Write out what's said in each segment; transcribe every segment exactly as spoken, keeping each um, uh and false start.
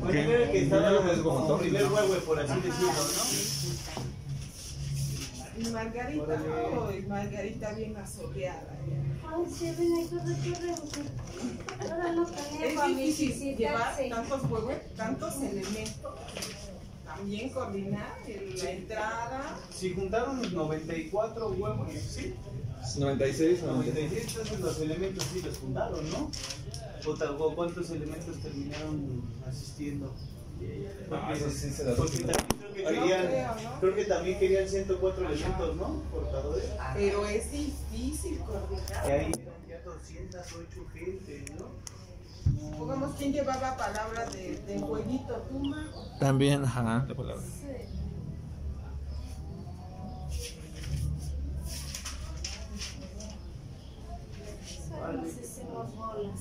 Puede ver que están como primer huevo, por así decirlo, ¿no? Y Margarita, hoy, Margarita bien asoleada. Ay, sí, ven ahí todo el ahora los tenemos. Es difícil llevar tantos huevos, tantos elementos. También coordinar la entrada. Si juntaron noventa y cuatro huevos, ¿sí? noventa y seis, noventa y seis, entonces los elementos sí los juntaron, ¿no? O cuántos elementos terminaron asistiendo. Porque, no, sí se porque también creo que querían, no creo, ¿no? creo que también querían ciento cuatro ajá, elementos, ¿no? Portadores. Pero es difícil coordinar. Y ahí eran ya doscientos ocho gente, ¿no? Pongamos quién llevaba palabras de, de jueguito, Puma. También, ajá, la palabra. Sí. Nos hicimos bolas.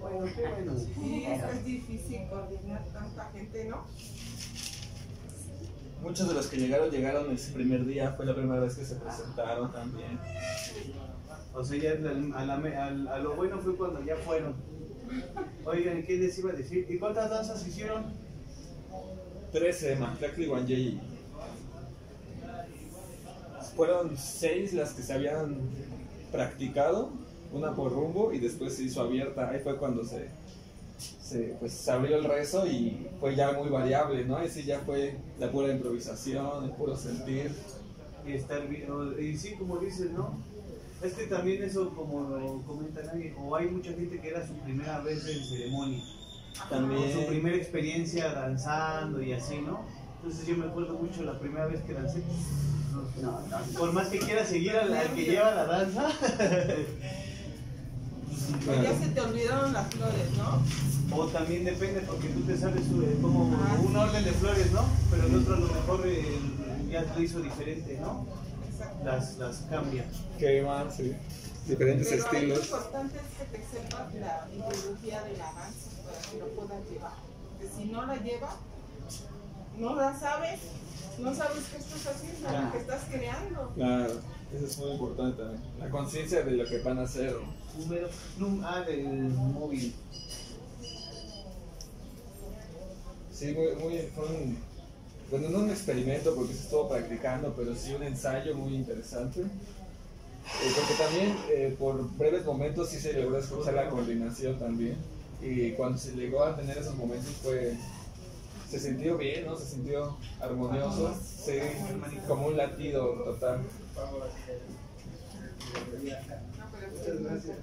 Bueno, qué bueno. Sí, es difícil coordinar tanta gente, ¿no? Muchos de los que llegaron, llegaron ese primer día. Fue la primera vez que se presentaron también. O sea, ya a, la, a, la, a lo bueno fue cuando ya fueron. Oigan, ¿qué les iba a decir? ¿Y cuántas danzas hicieron? Trece, Manfred y Juan Jay. Fueron seis las que se habían practicado, una por rumbo, y después se hizo abierta. Ahí fue cuando se, se, pues, se abrió el rezo y fue ya muy variable, ¿no? Ahí sí ya fue la pura improvisación, el puro sentir. Y estar bien, y sí, como dices, ¿no? Es que también eso, como lo comenta nadie, o hay mucha gente que era su primera vez en ceremonia, también su primera experiencia danzando y así, ¿no? Entonces yo me acuerdo mucho la primera vez que dancé. No, no, no. Por más que quiera seguir al que lleva la danza. Claro. Ya se te olvidaron las flores, ¿no? O también depende, porque tú te sabes como ah, un orden de flores, ¿no? Pero el otro a lo mejor el, ya lo hizo diferente, ¿no? Las, las cambia. Qué mal, sí. Diferentes pero estilos. Lo importante es que te sepas la ideología de la danza para que lo puedas llevar. Porque si no la llevas, no la sabes, no sabes qué estás haciendo, claro, qué estás creando. Claro. Eso es muy importante también. La conciencia de lo que van a hacer. Número. Ah, del móvil. Sí, muy, muy, fue un, bueno, no un experimento porque se estuvo practicando, pero sí un ensayo muy interesante. Eh, porque también eh, por breves momentos sí se logró escuchar la coordinación también. Y cuando se llegó a tener esos momentos fue... se sintió bien, ¿no? Se sintió armonioso, sí, como un latido total. Muchas gracias.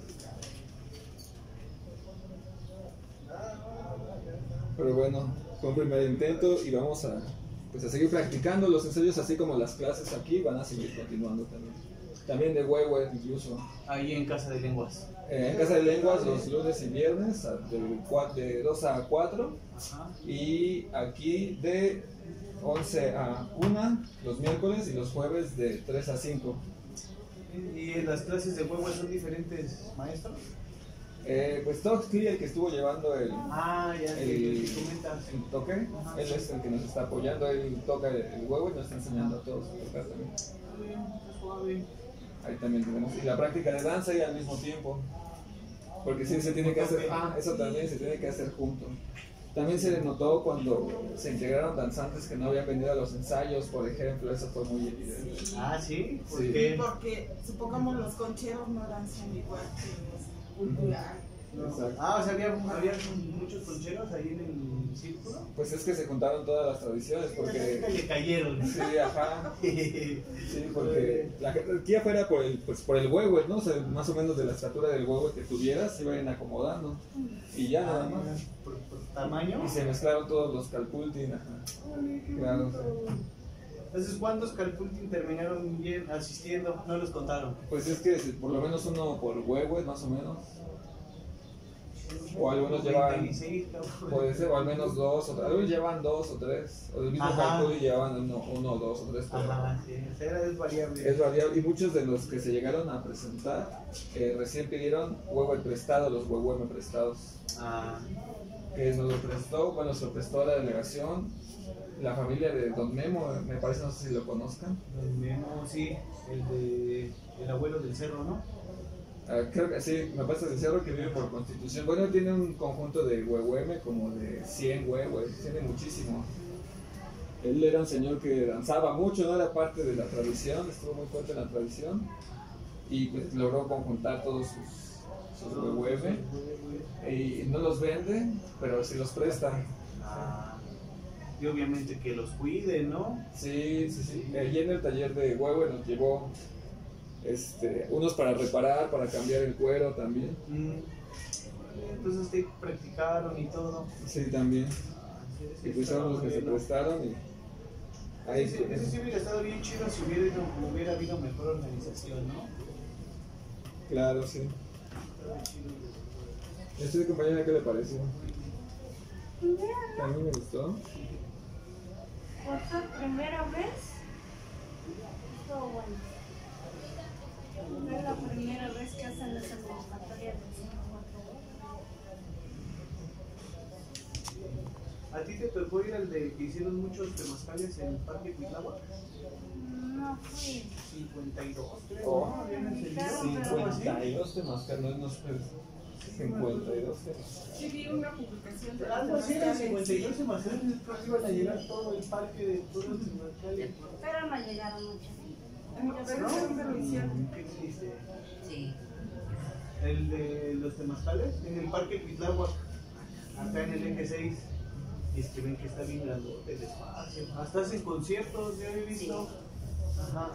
Pero bueno, fue un primer intento y vamos a, pues a seguir practicando los ensayos, así como las clases aquí van a seguir continuando también. También de huehue incluso. Ahí en Casa de Lenguas. Eh, en Casa de Lenguas los lunes y viernes de dos a cuatro. Ajá. Y aquí de once a una los miércoles y los jueves de tres a cinco. ¿Y en las clases de huehue son diferentes maestros? Eh, pues Toxtli, el que estuvo llevando el, ah, ya el, el toque, ajá, él es el que nos está apoyando, él toca el, el huehue y nos está enseñando a todos a tocar también. Ahí también tenemos y la práctica de danza y al mismo tiempo, porque sí se tiene que hacer, ah, eso también se tiene que hacer junto. También se notó cuando se integraron danzantes que no habían venido a los ensayos, por ejemplo, eso fue muy evidente. Sí. Ah, sí, ¿por sí. qué? Porque supongamos los concheros no danzan igual que los culturales. No. Ah, o sea, había, había muchos concheros ahí en el círculo. Pues es que se juntaron todas las tradiciones porque... le cayeron. Sí, ajá. Sí, porque la jerarquía fuera por el, pues por el huehue, ¿no? O sea, más o menos de la estatura del huehue que tuvieras se iban acomodando. Y ya nada más. ¿Por, por tamaño? Y se mezclaron todos los calpultin, ajá. Claro. Entonces, ¿cuántos calpultin terminaron bien asistiendo? ¿No los contaron? Pues es que por lo menos uno por huehue, más o menos. O algunos llevan, puede ser, o al menos dos, o algunos llevan dos o tres, o del mismo cálculo y llevan uno, uno, dos o tres. Ajá, sí, es variable. Es variable, y muchos de los que se llegaron a presentar eh, recién pidieron huehue prestado, los huehue prestados. Ah. Que nos lo prestó, bueno, se lo prestó la delegación, la familia de don Memo, me parece, no sé si lo conozcan. Don Memo, sí, el, de, el abuelo del cerro, ¿no? Uh, creo que sí, me pasa de cerro que vive por Constitución. Bueno, tiene un conjunto de huehueme como de cien huehues, tiene muchísimo. Él era un señor que danzaba mucho, no era parte de la tradición, estuvo muy fuerte en la tradición y pues logró conjuntar todos sus, sus huehueme y no los vende, pero sí los presta. Ah, y obviamente que los cuide, ¿no? Sí, sí, sí. Allí en el taller de huehue nos llevó Este, unos para reparar, para cambiar el cuero también. Entonces te practicaron y todo. Sí, también. Y pusieron los que se prestaron y ahí sí, eso sí hubiera estado bien chido si hubiera, hubiera habido mejor organización, ¿no? Claro, sí. Este compañero, ¿qué le pareció? A mí me gustó. Por su primera vez, estuvo bueno. Es la primera vez que hacen las convocatorias de San. ¿A ti te tocó ir al de que hicieron muchos temazcales en el parque Pitláhuac? No fui. cincuenta y dos, creo. Oh, cincuenta y dos temazcales, no es más cincuenta y dos. Sí, vi una publicación de algo así, eran cincuenta y dos temazcales, después iban a llegar todo el parque de todos los temazcales. Pero no llegaron muchos. Sí. El de los temazcales en el parque Pitláhuac, acá en el eje seis, es que ven que está bien grandote el espacio, hasta hacen conciertos, ya he visto. Ajá.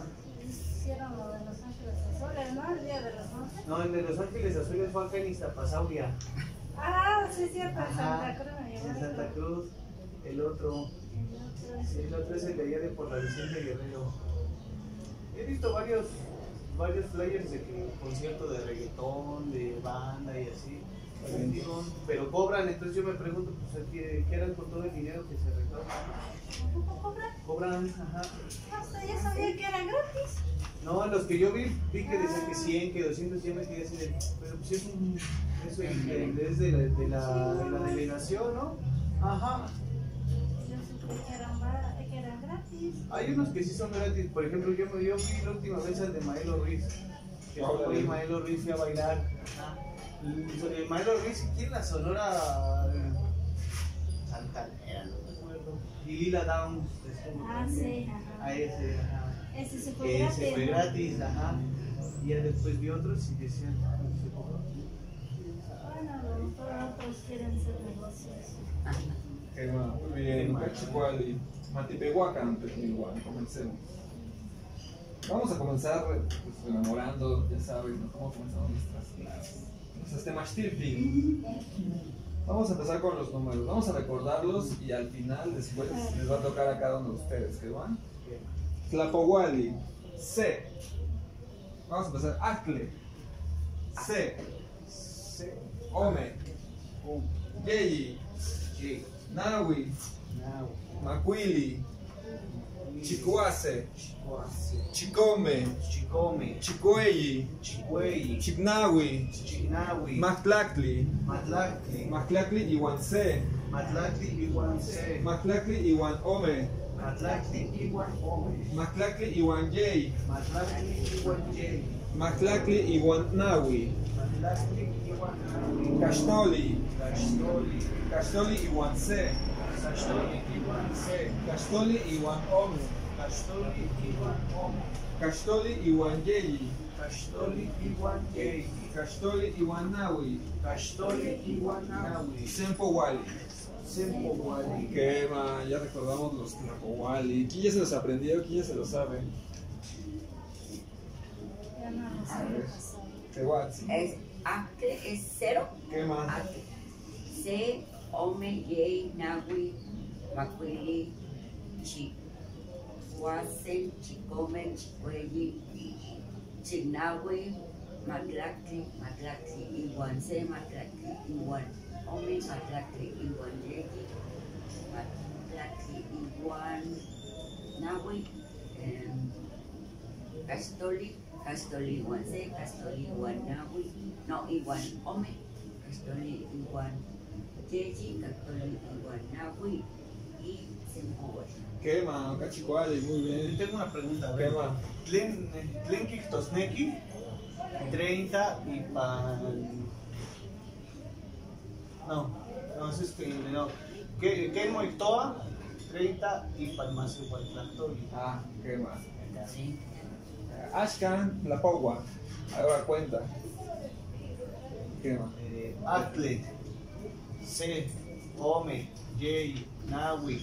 Hicieron lo de Los Ángeles Azules, ¿no? El día de Los Ángeles. No, el de Los Ángeles Azules fue acá en Zapasauria. Ah, sí, sí, en Santa Cruz. En Santa Cruz, el otro. El otro es el de allá de por la Vicente Guerrero. He visto varios, varios flyers de conciertos de reggaetón, de banda y así, sí. Pero cobran, entonces yo me pregunto, pues, ¿qué, qué eran con todo el dinero que se recauda? ¿Tampoco cobran? Cobran, ajá. Hasta yo sabía que eran gratis. No, los que yo vi, vi que decían que cien, que doscientos, ya me quedé así de, pero pues es un, eso es de, de, de la, de la delegación, ¿no? Ajá. Yo supe que eran baratos. Hay unos que sí son gratis, por ejemplo yo me dio la última vez al de Maelo Ruiz, que oh, fue Maelo Ruiz y a bailar. El Maelo Ruiz aquí en la Sonora Santanera, no me acuerdo. Y Lila Downs, ah, sí, ajá. A ese, ajá. Ese se fue gratis. Ese fue gratis, ajá. Y ya después vi otros y decían, se cobró. Bueno, a lo mejor otros quieren hacer negocios. Qué bueno, muy bien, Machucuali. Matipehuacán, igual, comencemos. Vamos a comenzar pues, rememorando, ya saben, ¿no? Cómo comenzaron nuestras clases. Nuestras temashtirpi. Vamos a empezar con los números, vamos a recordarlos y al final, después, les va a tocar a cada uno de ustedes, ¿qué van? Tlapohuali, C. Vamos a empezar, Acle, C. C. Ome, Yeyi, Nahui, Macuili, Chicuase, Chicome, Chicome, Chicueyi, Chicueyi, Chignawi, Chignawi, Matlactli, Matlactli, Matlactli y Guancé, Matlactli y Guancé, Matlactli y Guanome, Matlactli y Guanome, Matlactli y Guanyey, Matlactli y Guanyey, Matlactli y Guanawi, Matlactli y Guanawi, Castoli, Castoli, Castoli y Guancé. Castoli Iwan C. Castoli Iwan Omo. Castoli Iwan Omo. Castoli Iwan Yeyi. Castoli Iwan Yeyi. Castoli Iwan Nawi. Castoli Iwan Nawi. Sempo Wali. Sempo Wali. Que va, ya recordamos los Tlacowali. ¿Quién ya se los aprendió? ¿Quién ya se los sabe? Ya no lo sabe. Acre es cero. ¿Qué más? Acre. C. Ome, Yei, Nahui, Macuili, Chihuase, Chicome, Chicueyi, Chignahui, Matlactli, Matlactli, Iguanse, Matlactli, Iguan, Ome, Matlactli, Iguan, Yei, Matlactli, Iguan, Nahui, Castoli, Castoli, Iguanse, Castoli, Iguan, Nahui, no, Iguan, Ome, Castoli, Iguan. ¿Qué más? Cachicuali, muy bien. Tengo una pregunta. ¿Qué más? ¿Tlen Kictosneki? treinta y pan... No, no es este, no. ¿Qué, qué moitoa? treinta y palmas igual tanto. Ah, qué más. Sí. Ashkan, la pogua. Ahora cuenta. ¿Qué más? Eh, Atle, C, Ome, Yey, Nahui,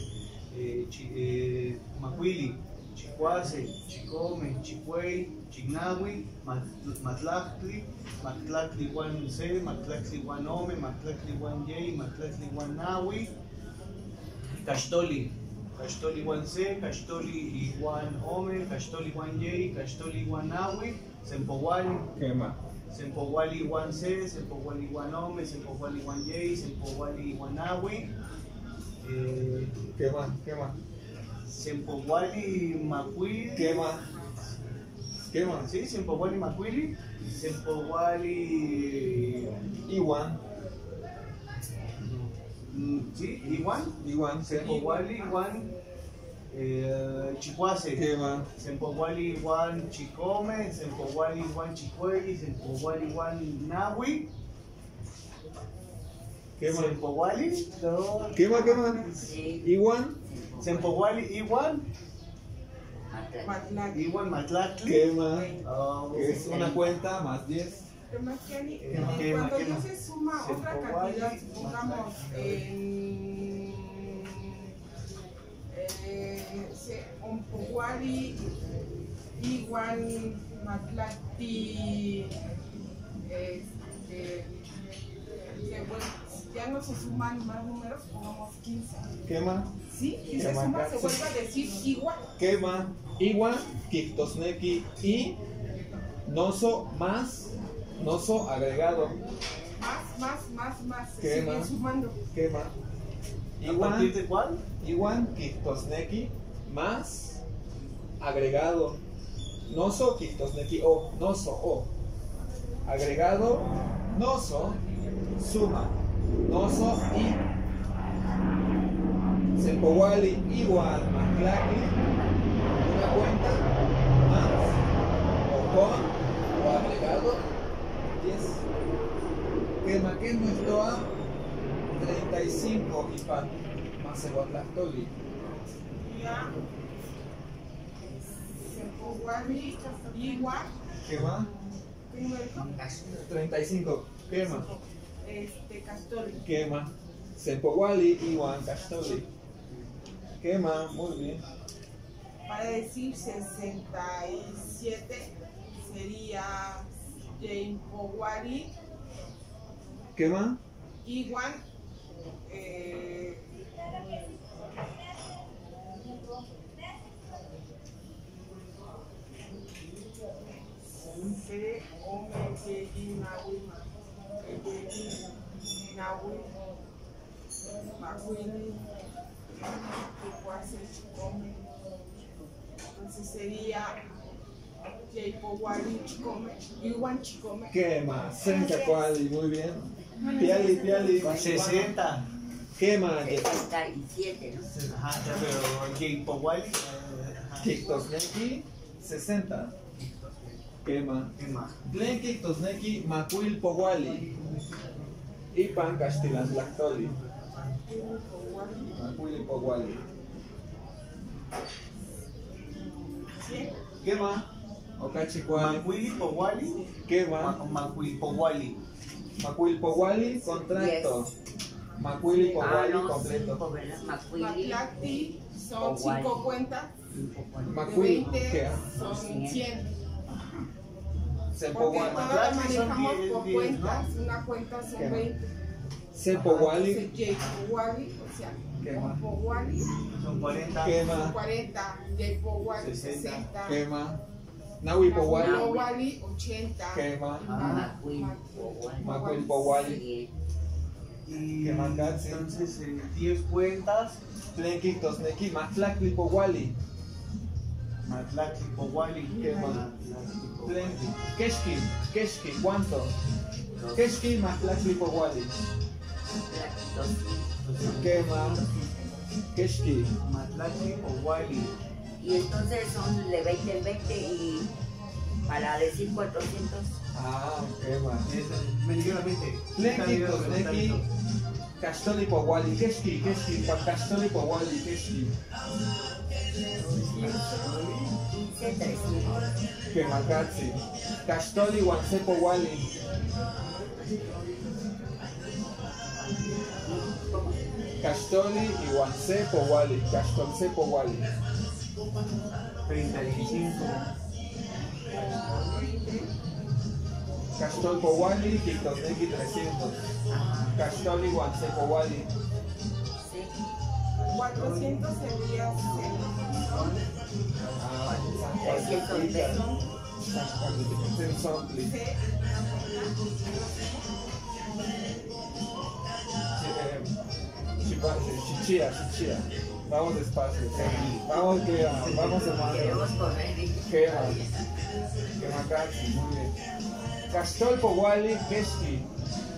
eh, chi, eh, Macuili, Chicuase, Chicome, Chicuey, Chignahui, Matlactli, Matlactli Juan C, Matlactli Juan Ome, Matlactli Juan Yey, Matlactli Juan Nahui, Cachtoli, Cachtoli Juan C, Cachtoli Juan Ome, Cachtoli Juan Yey, Cachtoli Juan Nahui, Sempohuali, Sempohuali Juan C, Sempohuali Juan Ome, Sempohuali Juan Yey, Sempohuali Juan Nahui. ¿Qué más? ¿Qué más? Sempohuali Macuili. ¿Qué más? ¿Qué más? Sí, Sempohuali Macuili, Sempohuali Iwan. Sí, Iguan, Iguan, Sempohuali, Iguan, eh, Chicuase, Sempohuali, Iguan, Chicome, Sempohuali, Iguan, Chicuey, Sempohuali, Iguan, Nahui, Sempohuali, no. ¿Qué más, qué más? Iguan, Sempohuali, Iguan, Iguan, Matlactli, ¿qué más? Uh, es una cuenta más diez. Que más que hay, eh, eh, cuando ya se suma se otra cantidad, supongamos, en Ompohuali, Igual, Matlacti, ya no se suman más números, pongamos quince. ¿Qué más? Sí, si se suma se vuelve a decir Igual. ¿Qué más? Igual, Kiktosneki y Noso más. Noso agregado. Más, más, más, más. Se sigue más? Sumando. ¿Qué más? Igual, ¿a partir de cuál? Igual, Kiktosneki, más agregado. Noso, Kiktosneki, o. Noso, o. Agregado, noso, suma. Noso, y. Sempohuali, igual, más claqui. Una cuenta, más. O con, o agregado. Que Maquén no estoa treinta y cinco y pan más el Guatlactoli. Ya. Sempohuali, Igual. ¿Qué más? treinta y cinco. ¿Qué más? Este, Castoli. ¿Qué más? Sempohuali, Igual, Castoli. ¿Qué más? Muy bien. Para decir sesenta y siete sería. Sempohuali. ¿Qué más? Igual. Eh, once, once, Nahui, Nahui, Macuini, Cuase, Chicome. Entonces sería. ¿Qué más? sesenta y cuatro, muy bien. Piali, piali. sesenta. ¿Qué más? sesenta y siete, ¿no? Ajá, pero Yeipohuali. Kiktosneki, sesenta. ¿Qué más? ¿Qué más? Tlen Kiktosneki, Macuil Pohuali. Y Pan Castilas Lactoli. Macuil Pohuali. ¿Qué más? Macuilpohuali. ¿Qué va? Macuilpohuali. Macuilpohuali, contrato. Macuilpohuali, completo. Matlacti son cinco cuentas. Macuil, ¿qué? Son cien. Porque todas manejamos por cuentas. Una cuenta son veinte. Sempohuali. Yeipohuali, o sea. Sempohuali. Son cuarenta. ¿Qué más? cuarenta. Yeipohuali, sesenta. ¿Qué más? Nahui Pohuali, ochenta. ¿Qué más? Macuil Pohuali. ¿Qué más? Entonces, diez cuentas. Tlenquitos Neki, Matlactli Pohuali. Matlactli Pohuali. ¿Qué más? Tlenqui. Keshki, Keshki, ¿cuánto? Keshki, Matlactli Pohuali. ¿Qué más? Keshki. Matlactli Pohuali. Y entonces son de veinte en veinte y para decir cuatrocientos. Ah, ok, más. Me llegó la mente. Lequi, lequi, castoli powali, keski, keski, pa castoli powali, keski. Que macatsi. Castoli wanse powali. Castoli y Wanse powali, Castolse powali. treinta y cinco. Castol powali, Quintonegui trescientos. Castol y Guanse powali. cuatrocientos sería Chichía, chichía. Vamos despacio. Vamos que vamos a queremos correr. Que macatsi, muy bien. Castol powali keski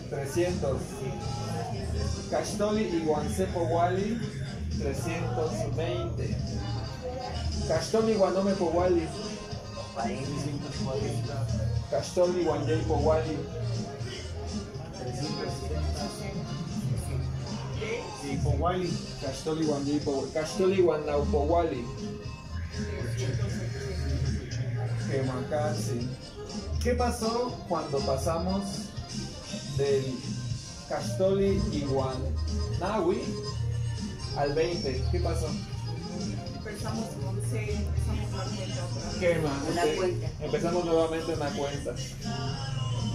trescientos. Castoli y Guanse powali trescientos veinte. Castoli Guanome powali cuatrocientos cuarenta. Castoli Juan Jay powali y powali. Castoli Juan Jay powali. Castoli Guanau powali. Quemacasi. ¿Qué pasó cuando pasamos del Castoli y Guanawi al veinte? ¿Qué pasó? Empezamos once, empezamos la cuenta otra vez. Una okay. cuenta. Empezamos nuevamente una cuenta.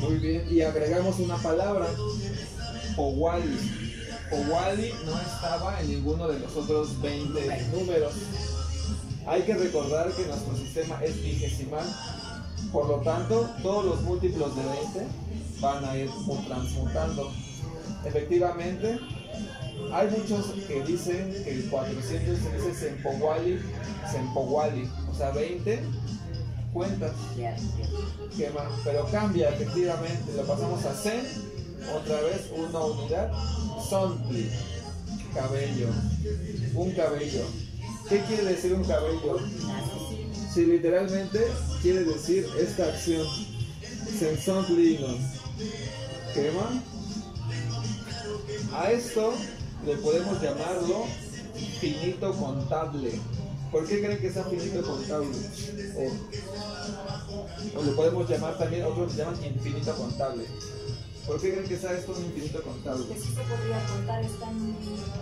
Muy bien. Y agregamos una palabra. Powali. Powali no estaba en ninguno de los otros veinte números. Hay que recordar que nuestro sistema es vigesimal. Por lo tanto, todos los múltiplos de veinte van a ir transmutando. Efectivamente, hay muchos que dicen que el cuatrocientos trece es en powali, sempowali, o sea, veinte cuentas. ¿Qué más? Pero cambia, efectivamente, lo pasamos a sen, otra vez una unidad, sontli, cabello, un cabello. ¿Qué quiere decir un cabello? Si literalmente quiere decir esta acción, sensontlinos. ¿Qué más? A esto le podemos llamarlo finito contable. ¿Por qué creen que sea finito contable? O, o le podemos llamar también, otros le llaman infinito contable. ¿Por qué creen que sea esto un infinito contable? Porque sí se podría contar, están, o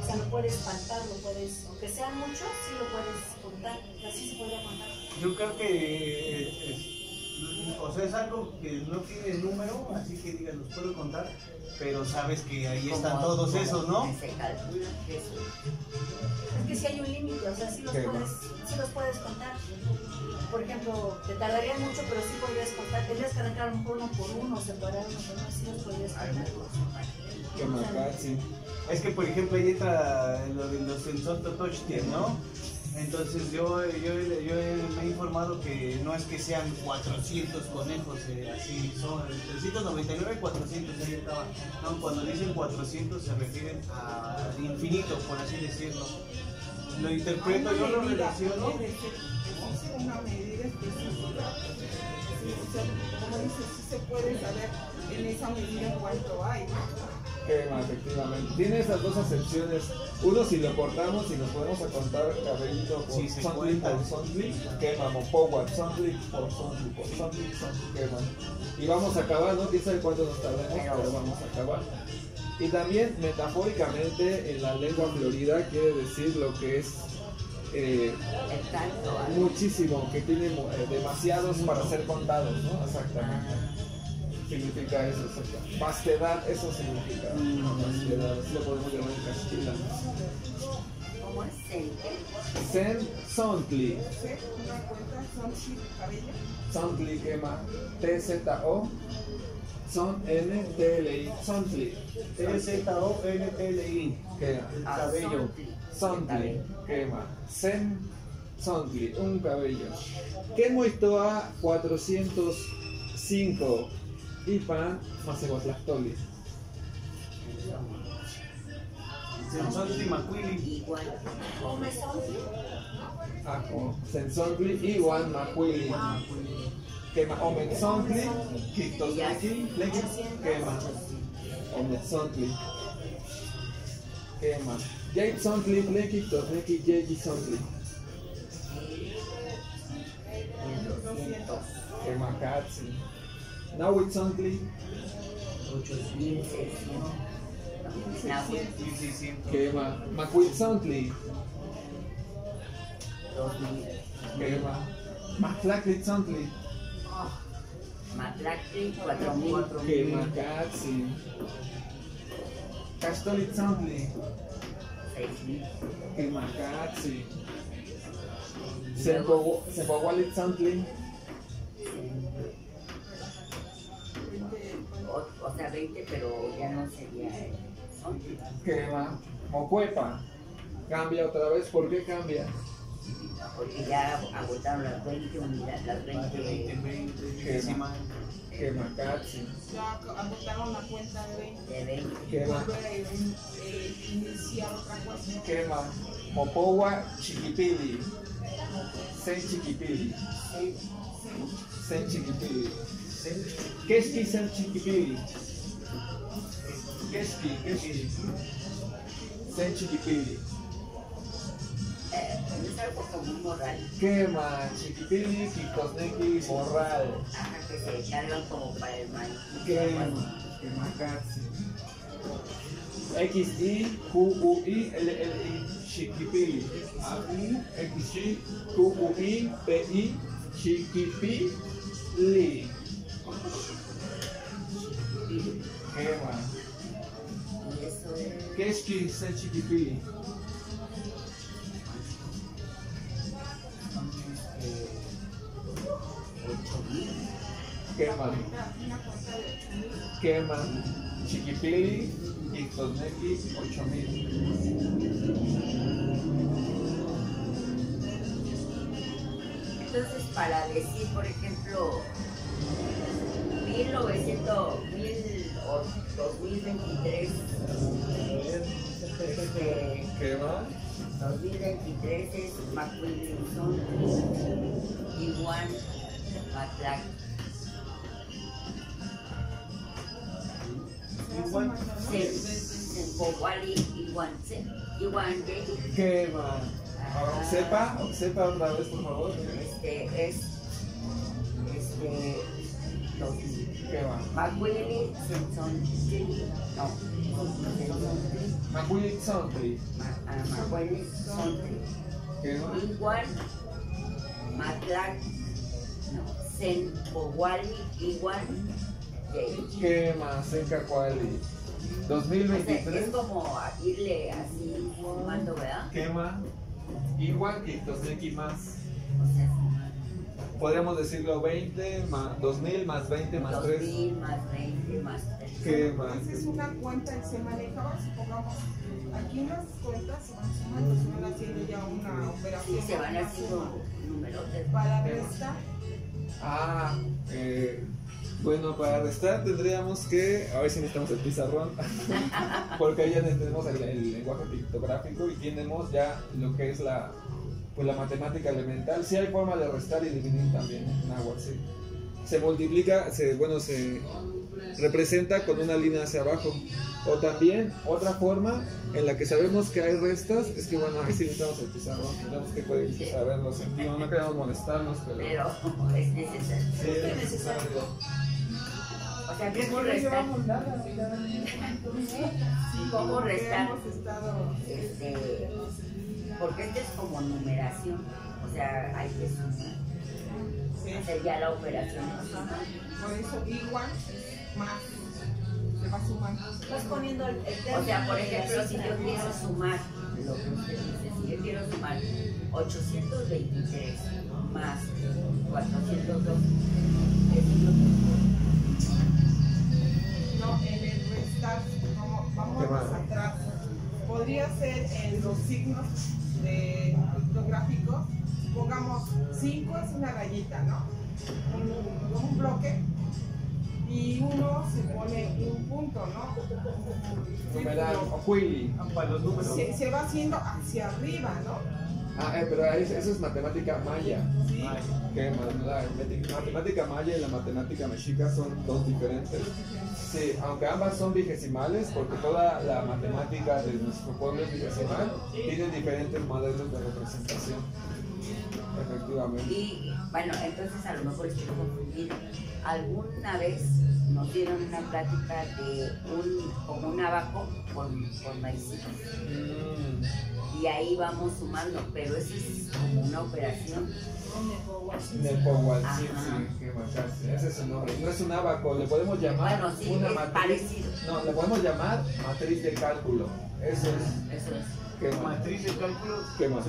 sea, no puedes faltarlo, puedes, aunque sean muchos, sí lo puedes contar, así se podría contar. Yo creo que es, o sea, es algo que no tiene número, así que digas, los puedo contar, pero sabes que ahí están todos como esos, ¿no? Es que sí hay un límite, o sea, sí los, puedes, sí los puedes contar. Por ejemplo, te tardarías mucho, pero sí podrías contar. Tendrías que arrancar un por uno por uno, separar uno por uno, sí los podrías contar. Qué macatsi. Es que, por ejemplo, ahí está lo de los sensores Toxtli, ¿no? Entonces yo, yo, yo me he informado que no es que sean cuatrocientos conejos, eh, así son trescientos noventa y nueve, cuatrocientos, ahí estaba. No, cuando dicen cuatrocientos se refieren al infinito, por así decirlo. Lo interpreto, yo lo relaciono. Una medida específica, como dices, sí se puede saber en esa medida cuánto hay. Eh, efectivamente, tiene esas dos acepciones. Uno, si lo cortamos y nos podemos contar cabellito por sontli por sontli, quemamos powat, sontli por sontli por sontli, quemamos. Y vamos a acabar, no quién sabe cuánto nos tardemos, pero vamos a acabar. Y también, metafóricamente, en la lengua florida quiere decir lo que es. Eh, muchísimo, que tiene eh, demasiados para ser contados, ¿no? Exactamente. Significa eso, exactamente. Vastedad, eso significa. Vastedad, eso lo podemos llamar en castellano. ¿Cómo es sen? Sen, sontli. Sontli, quema. T Z O. Son N T L I. Sontli. T Z O N T L I. Quema. Cabello. Sontli, quema, sen, sontli, un cabello. Que moistoa cuatrocientos cinco y pan más eguatlastoli. Sensontli macuili. Igual. Sensontli igual macuili. Ometzontli, Quictoslequim, Lequim, Quema. Ometzontli. Quema. Yeitzontli, Lequictoslequim, Yeitzontli. Quemacatzi. Nahuitzontli. ochocientos. Quema. Macuitzontli. Quema. Matlaclitzontli. Matlactli, cuatro mil. Quemacatzi. Castolitzantli. Seis mil. Quemacatzi. Cempagualitzantli. O sea, veinte, pero ya no sería. Quema. Mocuepa. Cambia otra vez. ¿Por qué cambia? Porque ya agotaron las veinte unidades, las veinte décimas. Quemacatzi. Ya agotaron la cuenta de veinte. De veinte. Quema. Iniciar otra cuenta. Quema. Mopowa chiquipili. Sen chiquipili. Sen chiquipili. ¿Qué es que sen chiquipili? ¿Qué es que? ¿Qué es que? Sen chiquipili. Es algo como un morral. Quema, chiquipili, quicosnequi, morral. Ajá, que se cargan como para el maíz. Quema, quemacatzi. X, I, Q, U, I, L, L, I, chiquipili. X, I, Q, U, I, P, I, chiquipili. Quema. ¿Qué es que es el chiquipili? Quema. Quema. Chiquipili, Quictosnequi, ocho mil. Entonces, para decir, por ejemplo, mil novecientos, mil o dos mil veintitrés. Quema. Dos mil veintitrés es Macuilson igual Matlac. Igual se igual que va. Sepa, sepa otra vez por favor. Este es este que va. Macuili Sontri. No. Macuili Sontri. Macuili Sontri. Igual Matlac. No. Senpowali igual. ¿Qué más? ¿En Cacuali? dos mil veintitrés. O sea, es como irle así, fumando, ¿verdad? ¿Qué más? Igual que Tosneki más. O sea, sí. Podríamos decirlo veinte, más, dos mil más veinte más dos mil, tres. dos mil más veinte más tres. ¿Qué más? Entonces es una cuenta que se maneja, supongamos. Aquí unas cuentas se van sumando, se van haciendo ya una operación. Sí, se van haciendo números para restar. Ah, eh. Bueno, para restar tendríamos que, a ver si necesitamos el pizarrón, porque ya tenemos el, el lenguaje pictográfico y tenemos ya lo que es la, pues la matemática elemental. Sí hay forma de restar y dividir también en agua, sí. Se multiplica, se, bueno, se representa con una línea hacia abajo. O también, otra forma en la que sabemos que hay restas, es que bueno, ahí sí necesitamos el pizarrón, tenemos que poder saberlo, no, no queremos molestarnos, pero... Pero es necesario. Sí, es necesario. O sea, ¿cómo restar? ¿Cómo restar? Este, porque esto es como numeración, o sea, hay que sumar, hacer ya la operación. Por eso, igual, más, se va sumando. Vas poniendo el término. O sea, por ejemplo, si yo quiero sumar, lo que usted dice, si yo quiero sumar ochocientos veintitrés más cuatrocientos dos, eso es lo que... No, en el restar, vamos, vamos más atrás. Podría ser en los signos de pictográficos, pongamos cinco es una rayita, ¿no? Un, un bloque y uno se pone un punto, ¿no? Numeral, o cuili, para los números. Se, se va haciendo hacia arriba, ¿no? Ah, eh, pero ahí, eso es matemática maya. Sí. Que la matemática maya y la matemática mexica son dos diferentes. Sí, aunque ambas son vigesimales, porque toda la matemática de nuestro pueblo es vigesimal, tienen diferentes modelos de representación. Efectivamente. Y bueno, entonces a lo mejor estoy confundido. ¿Alguna vez nos dieron una plática de un, como un abaco con, con maicitos? Mm. Y ahí vamos sumando, pero eso es como una operación. Nepohualtzin, sí, ese es su nombre. No es un abaco, le podemos llamar. Bueno, sí, una es matriz. Parecido. No, le podemos llamar matriz de cálculo. Eso es. Eso es. ¿Qué matriz de cálculo? ¿Qué más?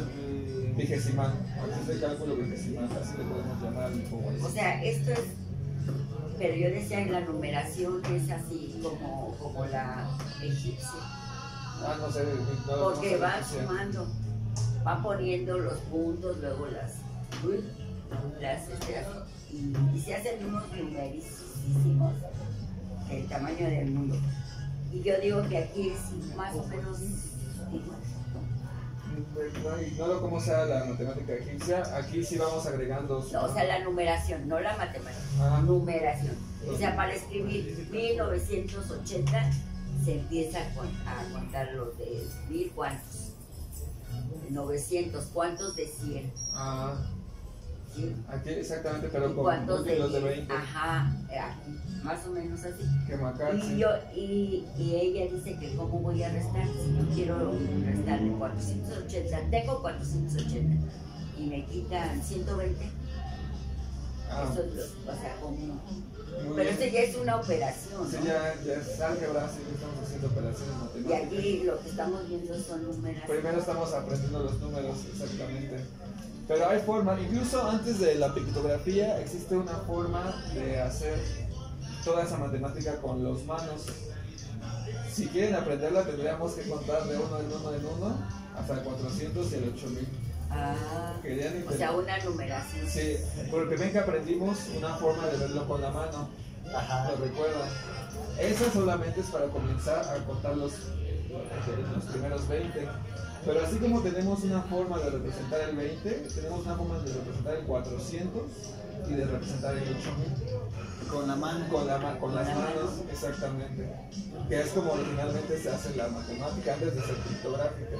Vigesimal. Matriz de cálculo vigesimal, así le podemos llamar nepohualtzin. O sea, esto es. Pero yo decía que la numeración es así como, como la egipcia. Ah, no sé. No, porque no sé, va sumando, va poniendo los puntos, luego las. Las, este, y, y se hacen unos numerísimos del tamaño del mundo. Y yo digo que aquí es más o menos igual. No, no como sea la matemática egipcia, aquí sí vamos agregando su... no, o sea, la numeración, no la matemática. Ajá. Numeración, o sea, para escribir mil novecientos ochenta se empieza a contar los de mil cuantos, novecientos, cuantos de cien. Ajá. ¿Sí? Aquí exactamente, pero con los de, de veinte. Ajá, aquí, más o menos así. Que macar, y, sí. yo, y, y ella dice que cómo voy a restar, si no quiero restarle cuatrocientos ochenta, tengo cuatrocientos ochenta y me quitan ciento veinte. Ah. Eso es lo, o sea, como... pero esto ya es una operación, ¿no? Sí, ya, ya es álgebra, sí, estamos haciendo operaciones matemáticas. Y aquí lo que estamos viendo son números. Primero estamos aprendiendo los números, exactamente. Pero hay forma, incluso antes de la pictografía existe una forma de hacer toda esa matemática con los manos. Si quieren aprenderla tendríamos que contar de uno en uno en uno hasta cuatrocientos y el ocho mil. Ah, o sea, una numeración. Sí, porque ven que aprendimos una forma de verlo con la mano. Ajá. Lo recuerdan. Eso solamente es para comenzar a contar los, los primeros veinte. Pero así como tenemos una forma de representar el veinte, tenemos una forma de representar el cuatrocientos y de representar el ocho mil. Con la mano, con, la ma con las manos, exactamente. Que es como originalmente se hace la matemática antes de ser criptográfica.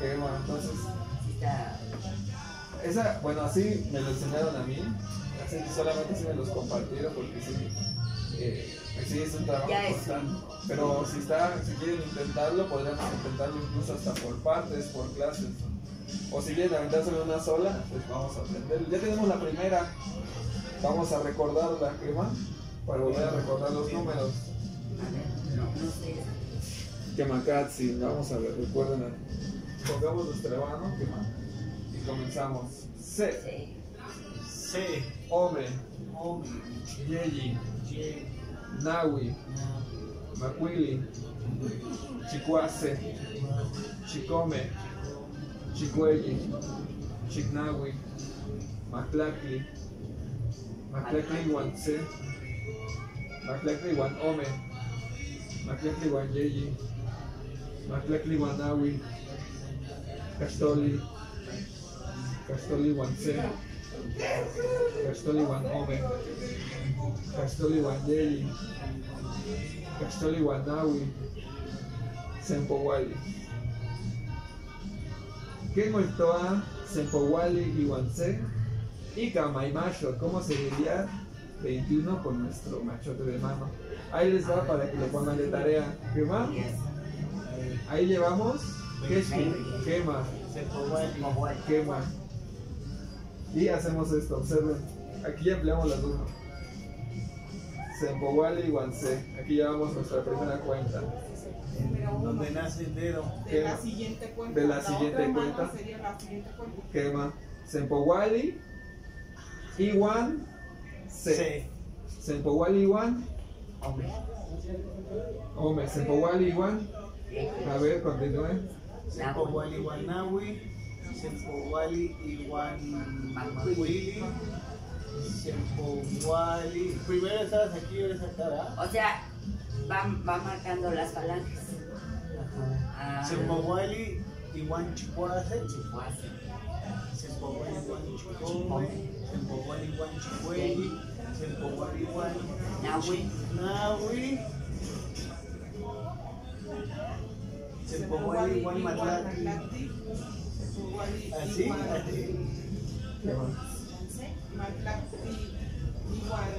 Que bueno, entonces... esa, bueno, así me lo enseñaron a mí. Así solamente sí me los compartieron porque sí... Eh, sí, es un trabajo importante, pero si, está, si quieren intentarlo, podríamos intentarlo incluso hasta por partes, por clases, o si quieren aventárselo una sola, pues vamos a aprender. Ya tenemos la primera, vamos a recordarla, Gemma, para volver a recordar los números. Gemakatsi, vamos a ver, recuerden, pongamos nuestra mano, Gemma, y comenzamos. C, C, Ome, Ome, Yeyi, Nahui, Macuili, Chicuase, Chicome, Chicuelli, Chicnahui, Maclacli, Maclacli Guanse, Maclacli Guanome, Maclacli Guanyelli, Maclacli Guanahui, Castoli, Castoli Guanse, Castoli Guanome, Castoli Wandeli, Castoli Wandawi, Sempowali. Kemoitoa, Sempowali y Wanse. Y Kamaimacho, ¿cómo se diría veintiuno con nuestro machote de mano? Ahí les va para que lo pongan de tarea. ¿Qué más? Ahí llevamos Keshi, Kema, Sempowali, Kema. Y hacemos esto, observen. Aquí empleamos las dos. Sempowali y Guansé. Aquí llevamos nuestra primera cuenta. Donde nace el dedo. De la siguiente cuenta. De la siguiente cuenta. Quema. Sempowali y Guansé. Sempowali y Guan. Hombre. Hombre. Sempowali y Guan. A ver, continúe. Sempowali y Guanawi. Sempowali y Guanawi. Sempowali. Primero estabas aquí y ahora es acá, ¿verdad? O sea, va, va marcando las falanges. Ah. Sempowali Igual Chihuahua, Chihuahua, Sesbobal igual Chihuahua, Sesbobal igual Chihuahua, Sesbobal igual Nahui, Nahui, Sesbobal igual Matlati, así, así, Matlati igual,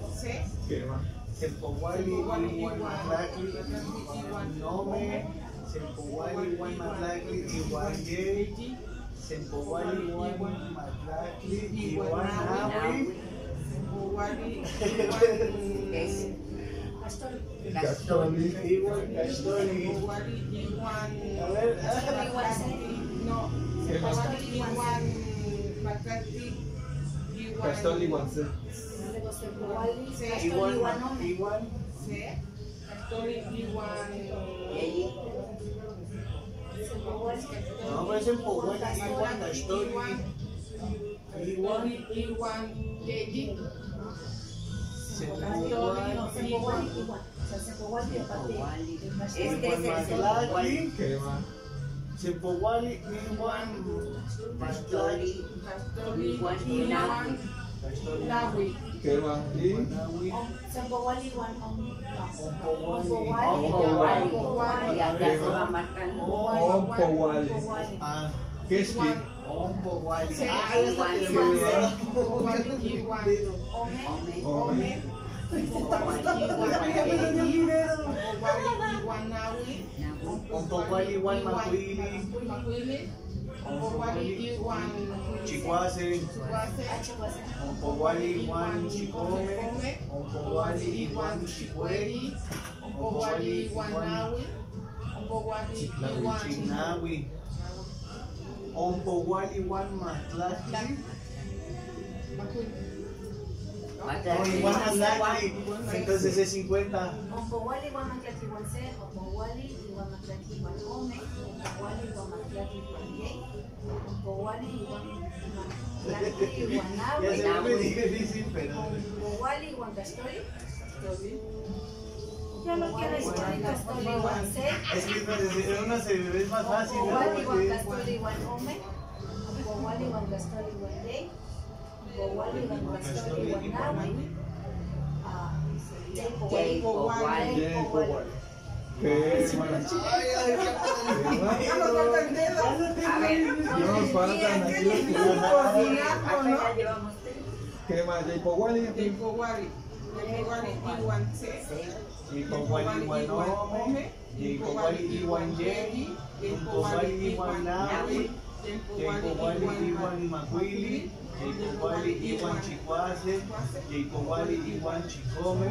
no sé, ¿qué más? Sesbobal igual igual Matlati, igual Nome. Sempowali igual Matlacli igual Yeji, Sempowali igual Matlacli igual Nahui, Sempowali igual Gastoli igual Gastoli, Sempowali igual no, Sempowali igual Matlacli igual Gastoli igual Sempowali igual igual Gastoli igual no, pues en Poguay, igual, Gastoli, igual, igual, Yeji, igual, ¿qué es que? Ompowali. Ah, igual, igual, igual, ome, ome, igual, igual, Ompowali igual Chihuase, Ompowali igual Chicome, Ompowali igual Chihueli, Ompowali igual Nahui, Ompowali igual Chinawi, Ompowali igual Matlati, igual Matlati, entonces es cincuenta. Ompowali igual Matlati igual C, Ompowali igual Matlati igual Ome, Ompowali igual Matlati igual Yey. Powali igual ya no quiero escribir Gastoli igual C. Es que uno se ve más fácil. Powali igual Gastoli igual Ome. Powali igual Gastoli igual Yey. Powali igual Gastoli igual Nahui. Yey Powali. ¿Qué? ¿Qué más? ¿Y Powali? ¿Y Powali? ¿Y Powali igual Ome? ¿Y Powali igual Yeji? ¿Y Powali igual Nahui? ¿Y Powali igual Mahuili? ¿Y Powali igual Chihuase? ¿Y Powali igual Chicome?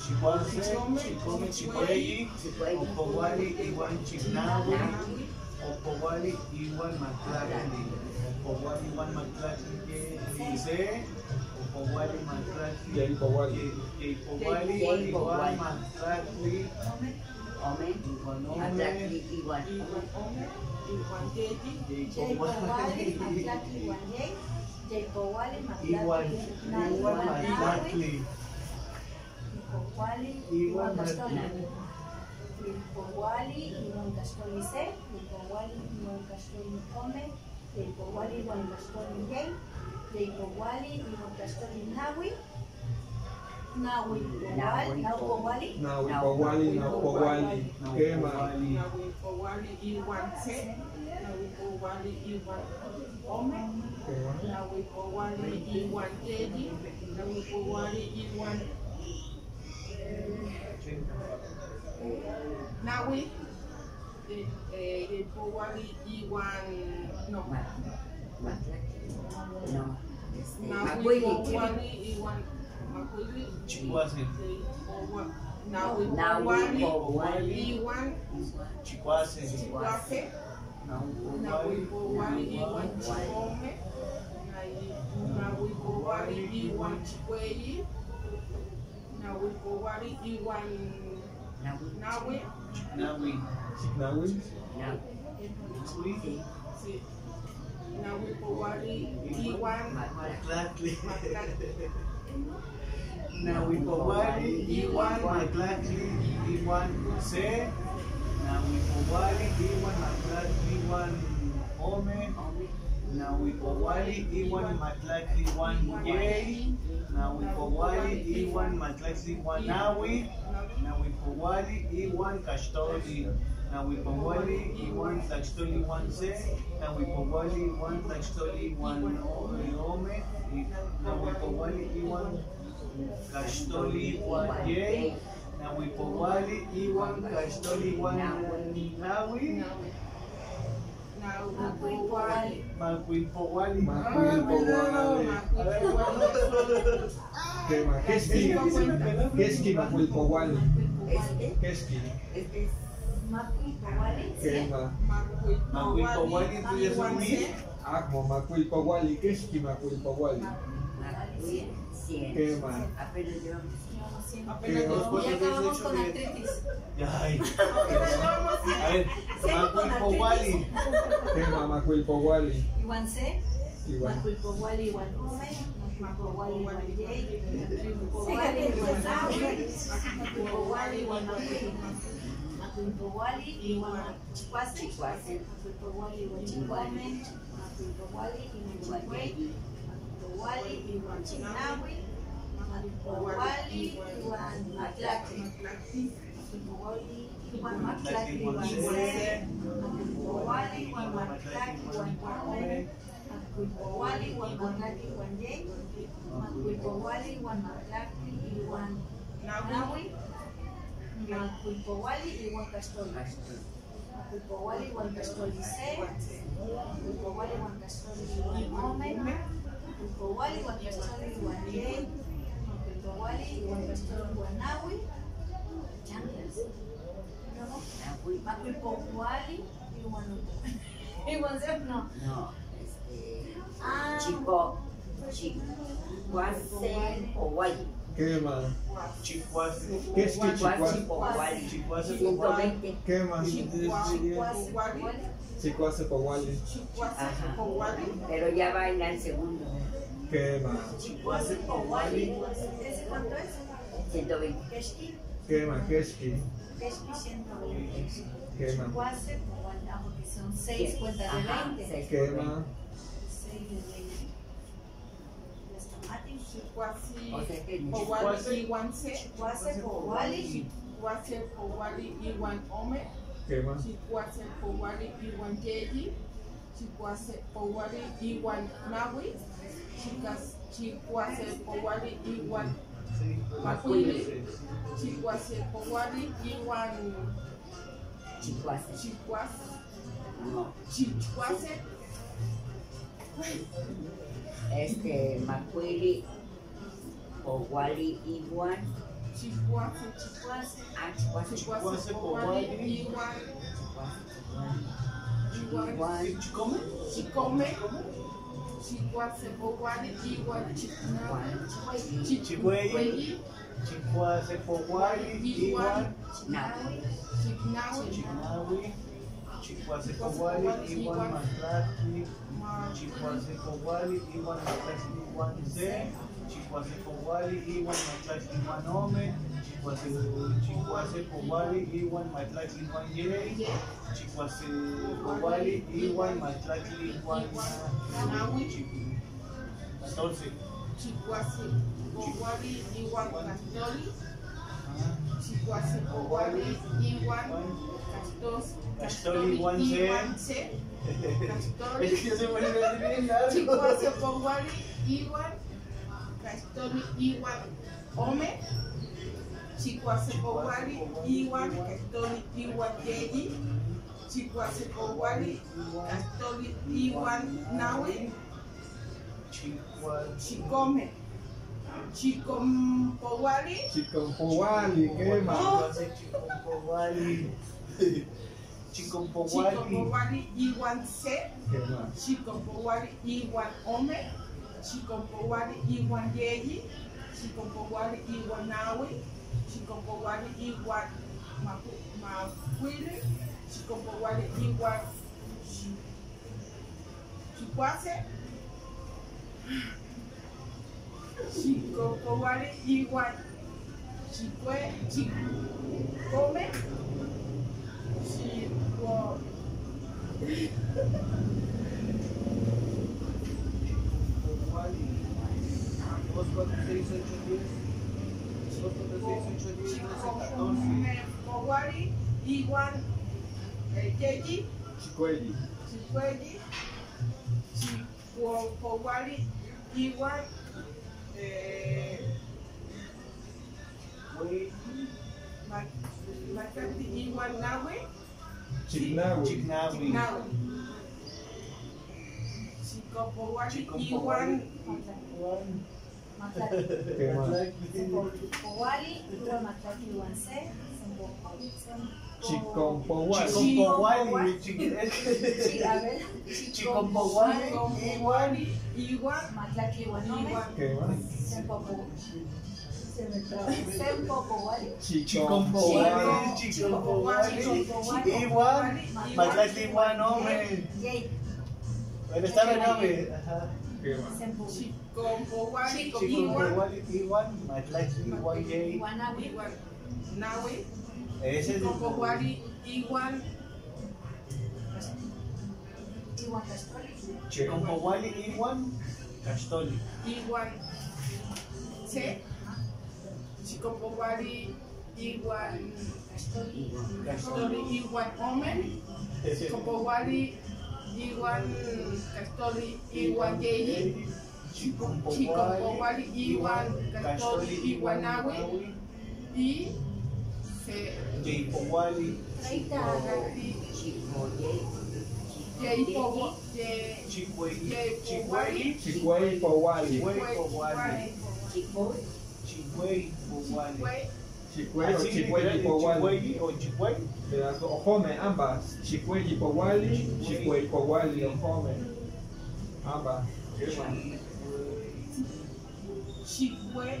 Chihuahua, Chicome, Chihuey, Ompowali igual Chignawi, Ompowali igual Matlacli, Ompowali igual Matlacli, dice, Ompowali Matlacli, Yeipowali igual Matlacli, Ome, Matlacli igual Ome, igual Yeji, Yeipowali Matlacli igual Yey, Yeipowali Matlacli Matlacli. Powali igual Gastoli, Powali igual Gastoli C, Powali igual Gastoli Ome, Powali igual Gastoli Yey, Powali igual Gastoli Nahui, Nahui igual, Nahui Powali, Nahui Powali, Nahui Powali, Nahui Powali igual C, Nahui Powali igual Ome, Nahui Powali igual Yey, Nahui Powali igual Nahui, Powali igual, no, no, Nahui Powali igual, Mahuili, Chihuase, Nahui Powali igual, Chihuase, Chihuase, Nahui Powali igual, Chicome, Nahui Powali igual, Chihueli. Nahui Powali igual Nahui Nahui Nahui Nahui Powali igual Matlacli Nahui Powali igual Matlacli igual C Nahuipowali, Iwan Matlac, Iwan Ome, Nahuipowali, Iwan Matlac, Iwan Yey, Nahuipowali, Iwan Matlac, Iwan Nahui, Nahuipowali, Iwan Castoli, Nahuipowali, Iwan Taxtoli, Iwan Se, Nahuipowali, Iwan Taxtoli, Iwan Ome, Nahuipowali, Iwan Castoli, Iwan Yey, Nahuipowali, Iwan Castoli, Iwan Nahui, Nahuipowali, Macuipowali, Macuipowali. A ver, bueno. Quesqui, Quesqui, Macuipowali. Quesqui. Este es Macuipowali. Macuipowali, ¿tú ya sabes? Ah, como Macuipowali, Quesqui, Macuipowali. Qué mal. Apenas llevamos Apenas llevamos Ya acabamos con artritis. Ay. A ver, Macuilpowali. Qué mal, Macuilpowali. Igual C. Macuilpowali, igual Ome. Macuilpowali, igual Yey. Macuilpowali, igual Nahui. Macuilpowali, igual Nahui. Macuilpowali, igual Chicuase. Macuilpowali, igual Chicuame. Macuilpowali, igual Chicuey. Wali Iwan Chinawi, Wali Iwan Matlaki, Wali Iwan Matlaki, Iwan Sere, Wali Iwan Matlaki, Iwan Pame, Wali Iwan Matlaki, Iwan Ye, Wali Iwan Matlaki, Iwan Nawi, Wali Iwan Castol. Wali Iwan Castol Sere, Wali Iwan Castol Iwan Macuilpowali, Guacastoli, Guayén, Macuilpowali, Guacastoli, Guanawi, Macuilpowali, y Guanzef, no. No, este. Ah, Chico, Chico, Guacastoli, ¿qué más? Chicuase. ¿Qué es Chicuase? Chicuase, Chicuase, ¿qué más? Chicuase, Powali. Pero ya va en el segundo. ¿Qué más? Chicuase, Powali. ¿Ese cuánto es? ciento veinte. ¿Qué más? ¿Qué es? ¿Qué más? Chicuase, Powali. Ah, porque son seis cuentas de veinte. ¿Qué más? seis de veinte. Chicuase, Iwan Se, Chicuase, Powali, Chicuase, Powali, Iwan Ome, Chicuase, Powali, Iwan Yeyi, Chicuase, Powali, Iwan Nahui, Chicuase, Powali, Iwan Macuili, Chicuase, Powali, Iwan Chicuase, Chicuase, Este, Macuili, Powali, Iwan, Chicuase, Chicuase, ah, Chicuase, Chicuase, Powali, Iwan, Chicuase, Chicome, Chicome, Chicuase, Powali, Iwan, Chicuase, Chicuase, Chicuase, Powali, Iwan, Chinawi, Chinawi, Chicuase, Powali, Iwan, Matlati, Chicuase, Powali, Iwan, Matlati, Iwan, Se, Chicuase, Powali, Iwan, Matlati, Iwan, Ome, Chicuase, Powali, Iwan, Matlati, Iwan, Yey, Chicuase, Powali, Iwan, Matlati, Iwan, Nahui, catorce. Chicuase, Powali, Iwan, Castoli, Chicuase, Powali, Iwan, Castoli, Juan Jay. Es que se me olvidó bien largo. Chicuase, Powali, Iwan, Castoli, Iwan, Ome. Chicuase, Powali, Iwan, Castoli, Iwan, Yeyi. Chicuase, Powali, Castoli, Iwan, Nahui. Chicome. Chicumpowali. Chicumpowali, ¿qué más? Chicumpowali. Chicumpowali, Iwan Se, Chicumpowali, Iwan Ome, Chicumpowali, Iwan Yeyi, Chicumpowali, Iwan Nahui, Chicumpowali, Iwan Macuili, Chicumpowali, Iwan Chicuase, Chicumpowali, Iwan Chicue, Chicome, Chicuase, Coguari, Iguan, Quequi, Chicuelli, Chicuelli, Coguari, Iguan, Macati, Iguan, Nahue, Chignahui, Chico, Coguari, Iguan, Coguari, Iguan, Macati, Iguan, C. Chicompohuali, Chicompohuali, Igual, Matlaquihuanome, Sempopohuali, Chicompohuali, Chicompohuali, Igual, Matlaquihuanome. Él está renombre. Chicompohuali, Chicompohuali, Igual, Matlaquihuanome. Nahue, Cocohuari, Igual, Igual Castoli, Cocohuari, Igual, Castoli, Igual, C, Cocohuari, Igual, Castoli, Castoli, Igual, Omen, Cocohuari, Igual, Castoli, Igual, Yeye, Cocohuari, Igual, Castoli, Igual, Nahue, y Jaipohuali, Chihuey, Chihuey, Pohuali, Chihuey, Chihuey, o Chihuey, Ojome, ambas, Chihuey, Pohuali, Chihuey, Pohuali, Ojome, ambas, Chihuey.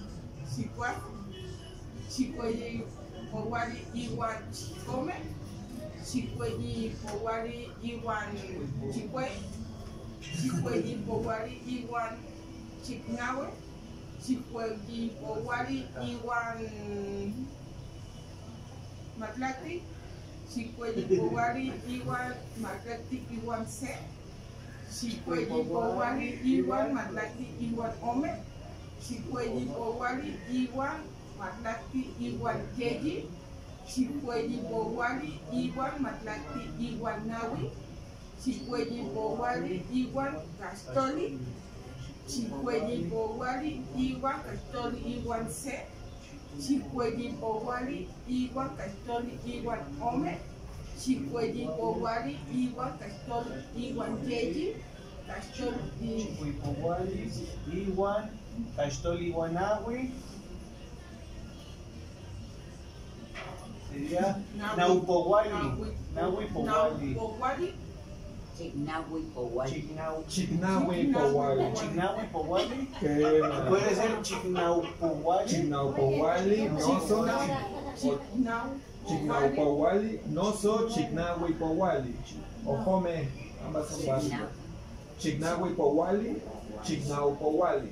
Chicuá, Chicuelli, Poguari, Iguan, Chicome, Chicuelli, Poguari, Iguan, Chicue, Chicuelli, Poguari, Iguan, Chicnahue, Chicuelli, Poguari, Iguan, Matlati, Chicuelli, Poguari, Iguan, Matlati, Iguan, C, Chicuelli, Poguari, Iguan, Matlati, Iguan, Ome, Chicuelli, Pohuali, Igual, Matlacti, Igual, Yeji. Chicuelli, Pohuali, Igual, Matlacti, Igual, Nahui. Chicuelli, Pohuali, Igual, Castoli. Chicuelli, Pohuali, Igual, Castoli, Igual, C. Chicuelli, Pohuali, Igual, Castoli, Igual, Ome. Chicuelli, Pohuali, Igual, Castoli, Igual, Yeji. Chicuelli, Pohuali, Igual, Castoli Guanahue sería Naupohuali, Naupohuali, Chignahui Pohuali, Chignahui Pohuali, Chignahui Pohuali, puede ser Chignaupohuali, Chignaupohuali, no soy Chignaupohuali, no soy Chignahui Pohuali, ojome, ambas son válidas. Chignahui Pohuali, Chignaupohuali.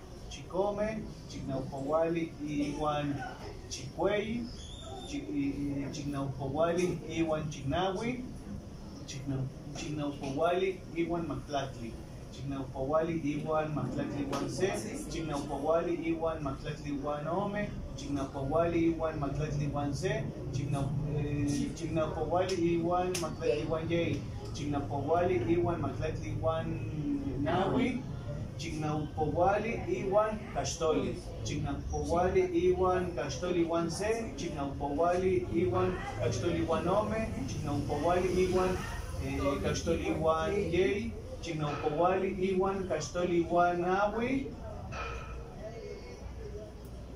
Chicome, Chignaupohuali, Iguan Chicuey, Chignaupohuali, Iguan Chignahui, Chignaupohuali, Iguan Mactlatli. Chignaupawali igual Mactlatli igual C, Chignaupawali igual Mactlatli igual Ome, Chignaupawali igual Mactlatli igual C, Chignaupawali igual Mactlatli igual Y, Chignaupawali igual Mactlatli igual Nahui, Chignaupawali igual Caxtoli, Chignaupawali igual Caxtoli igual C, Chignaupawali igual Caxtoli igual Ome, Chignaupawali igual Caxtoli igual Y, Chignaupawali igual Caxtoli igual Nahui,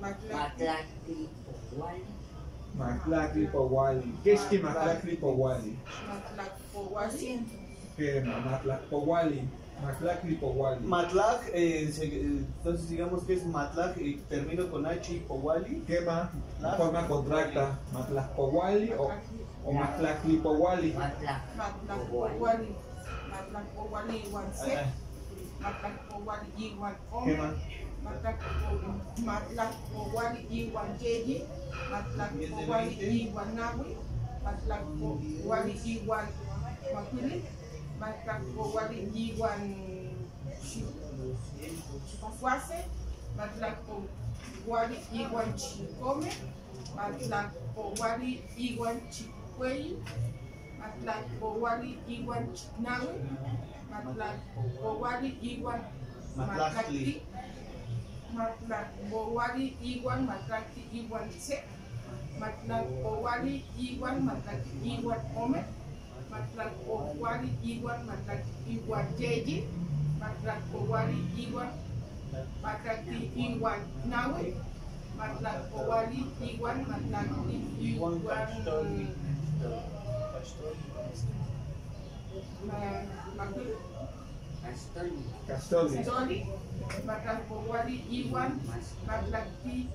Mactlatlipowali, Mactlatlipowali. ¿Qué es que Mactlatlipowali? Mactlatlipowali. ¿Qué es Mactlatlipowali? Matlac-Lipowali. Matlac, eh, entonces digamos que es Matlac y termino con H y Powali. ¿Qué más? La forma contracta. Matlac-Powali o, o Matlac-Lipowali. Matlac-Powali. Matlac-Powali igual C. Matlac-Powali igual O. ¿Qué más? Matlac-Powali igual Y. Matlac-Powali igual Nahui. Matlac-Powali igual Macuili. Matlacowali igual Chicofuase, Matlacowali igual Chicome, Matlacowali igual Chicuey, Matlacowali igual Chicnawe, Matlacowali igual Matlacti, Matlacowali igual Matlacti igual Se, Matlacowali igual Matlacti igual Ome, Matlacowali igual Matlacti igual Yeyi, Matlacowali igual Matlacti igual Nahui, Matlacowali igual Matlacti igual Caxtoli, Caxtoli, Matlacowali igual Matlacti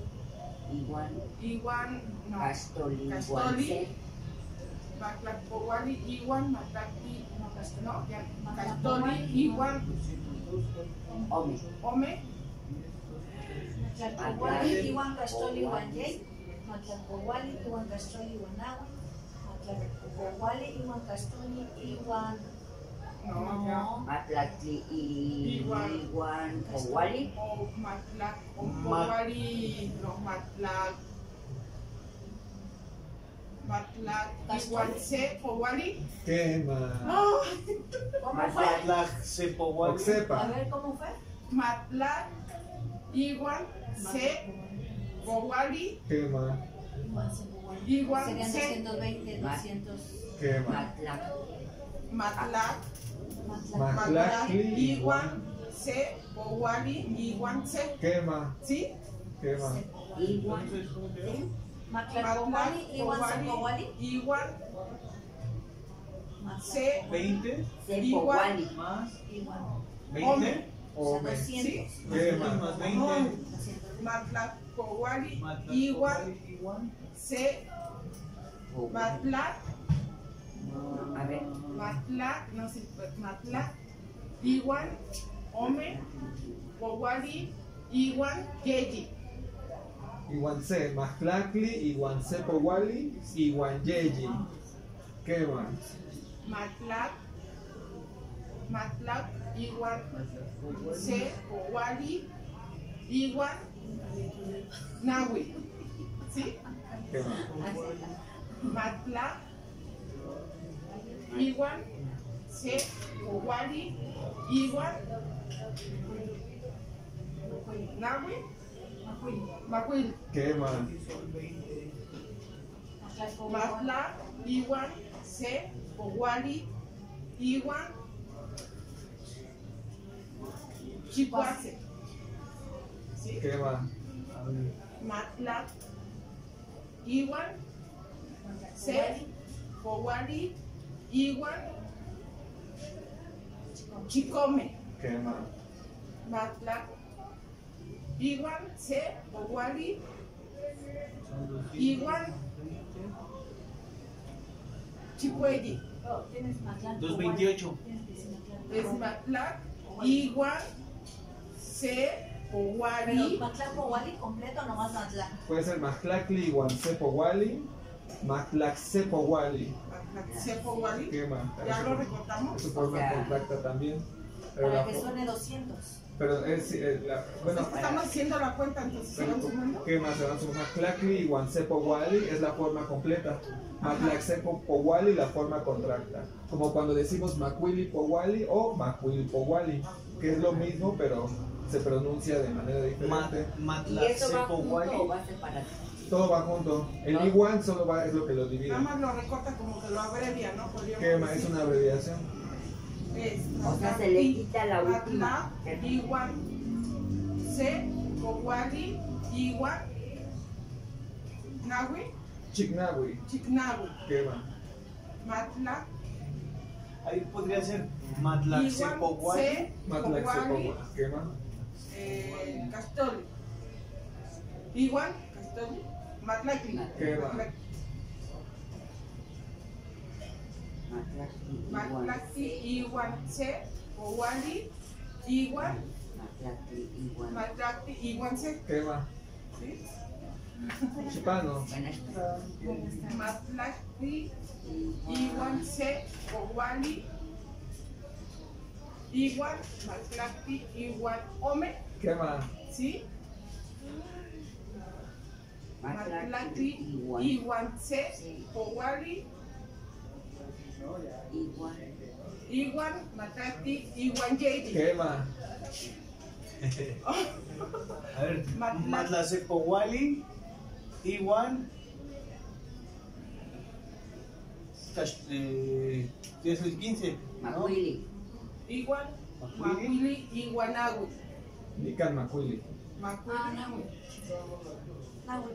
igual igual Caxtoli, Matlacowali igual Matlacti, no, ya, Caxtoli igual Ome, Ome, Matlacowali igual Caxtoli igual Yey, Matlacowali igual Caxtoli igual Nahui, Matlacowali igual Caxtoli igual, no, Matlacti igual Powali, Matlacowali, no, Matlac, Matlac igual C, Powali. ¿Qué más? No. ¿Cómo fue? Matlac C, Powali. A ver, ¿cómo fue? Matlac igual C, Powali. ¿Qué más? Igual C. Serían doscientos veinte, doscientos. ¿Qué más? Matlac. Matlac. Matlac igual C, Powali igual C. ¿Qué más? ¿Sí? ¿Qué más? Igual C. Matlacowali igual Cowali igual C veinte igual más igual veinte o veinte más veinte Matlacowali igual C Matlac a ver Matlac no sé Matlac igual Ome Cowali igual Yeyi igual C, Matlacli, igual C, Powali, igual Yeyi. ¿Qué más? Matlac, Matlac, igual C, Powali, igual Nahui. ¿Sí? ¿Qué más? Matlac, igual C, Powali, igual Nahui. Macuil. ¿Qué más? Matlac igual C, Powali igual Chicuase. ¿Sí? ¿Qué más? Matlac igual C, Powali igual Chicome. ¿Qué más? Matlac igual C, Powali, igual Chipuelli. doscientos veintiocho. Es Matlac, igual C, Powali. Matlac, Powali, completo, nomás Matlac. Puede ser Matlacli igual C, Powali, Matlac, C, Powali. Matlac, C, Powali. ¿Qué más? Ya lo recortamos. Su forma contracta también. para que suene doscientos. Pero es, es la, bueno, es que estamos haciendo la cuenta, entonces se van sumando. ¿Qué más se van sumando? Tlacli y Huancepowali es la forma completa. Matlaxepowali, la forma contracta. Como cuando decimos Macuilipowali o Macuilipowali, que es lo mismo, pero se pronuncia de manera diferente. Mat, ¿Y eso va junto o va separado? Todo va junto. El no. igual solo va, es lo que lo divide. Nada más lo recorta, como que lo abrevia, ¿no? ¿Qué más? Es una abreviación. Es, o sea, se le quita la última. Igual. Se, Kowali, Igual. Nahui. Chiknahui. Chiknahui. ¿Qué va? Matla. Ahí podría ser Matlaxepowali. Matlaxepowali. ¿Qué va? Eh, Castoli. Igual. Castoli. Matlacli. ¿Qué va? Matlacti igual se, Owali igual. Matlacti igual se. ¿Qué va? ¿Sí? Chipano. Matlacti igual se, Owali igual. Matlacti igual ome. ¿Qué va? ¿Sí? Matlacti igual se, Owali Igual, igual, Matati, igual, Yeji. ¿Qué más? A ver, Matlaxepowali, igual. Eh, ¿Qué es el quince? Macuili. Igual, Macuili, igual, Nahui. Dican Macuili. Macuili, Nahui. Nahui.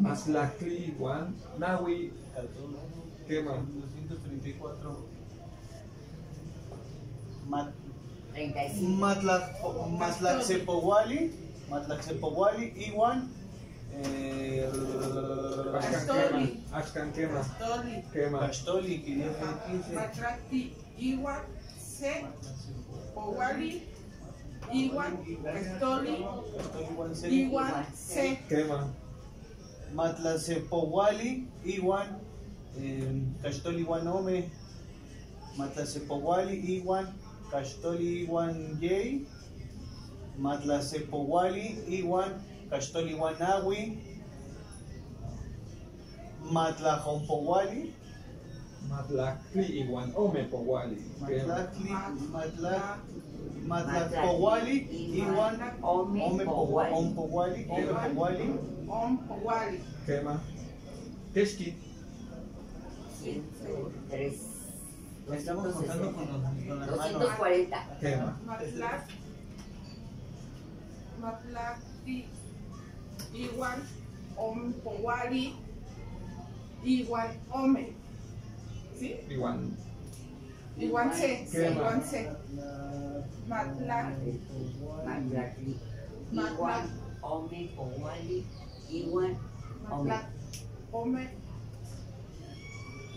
Matlacli, igual, Nahui. ¿Qué más? doscientos treinta y cuatro. Matlaxepowali. Matlaxepowali igual. Castoli. Axcanquema. Castoli. Castoli quinientos quince. Matlacti igual. Se. Powali igual. Castoli igual. Se. ¿Qué más? Matlaxepowali igual. Castoli igual Ome, Matlaxepowali igual, Castoli igual Jay, Matlaxepowali igual, Castoli igual Nahui, Matlaxepowali, Matlacli igual Ome Powali, Matlacli, Matlac, Matlaxepowali igual Ome Powali, Ome Powali, ¿qué más? Teshki. ciento tres. Estamos contando con los doscientos cuarenta. Matlac. Matlac igual Ome Powali igual Ome. ¿Sí? Igual. Igual C. Igual C. Matlac. Matlac igual Ome Powali igual Ome. Ome.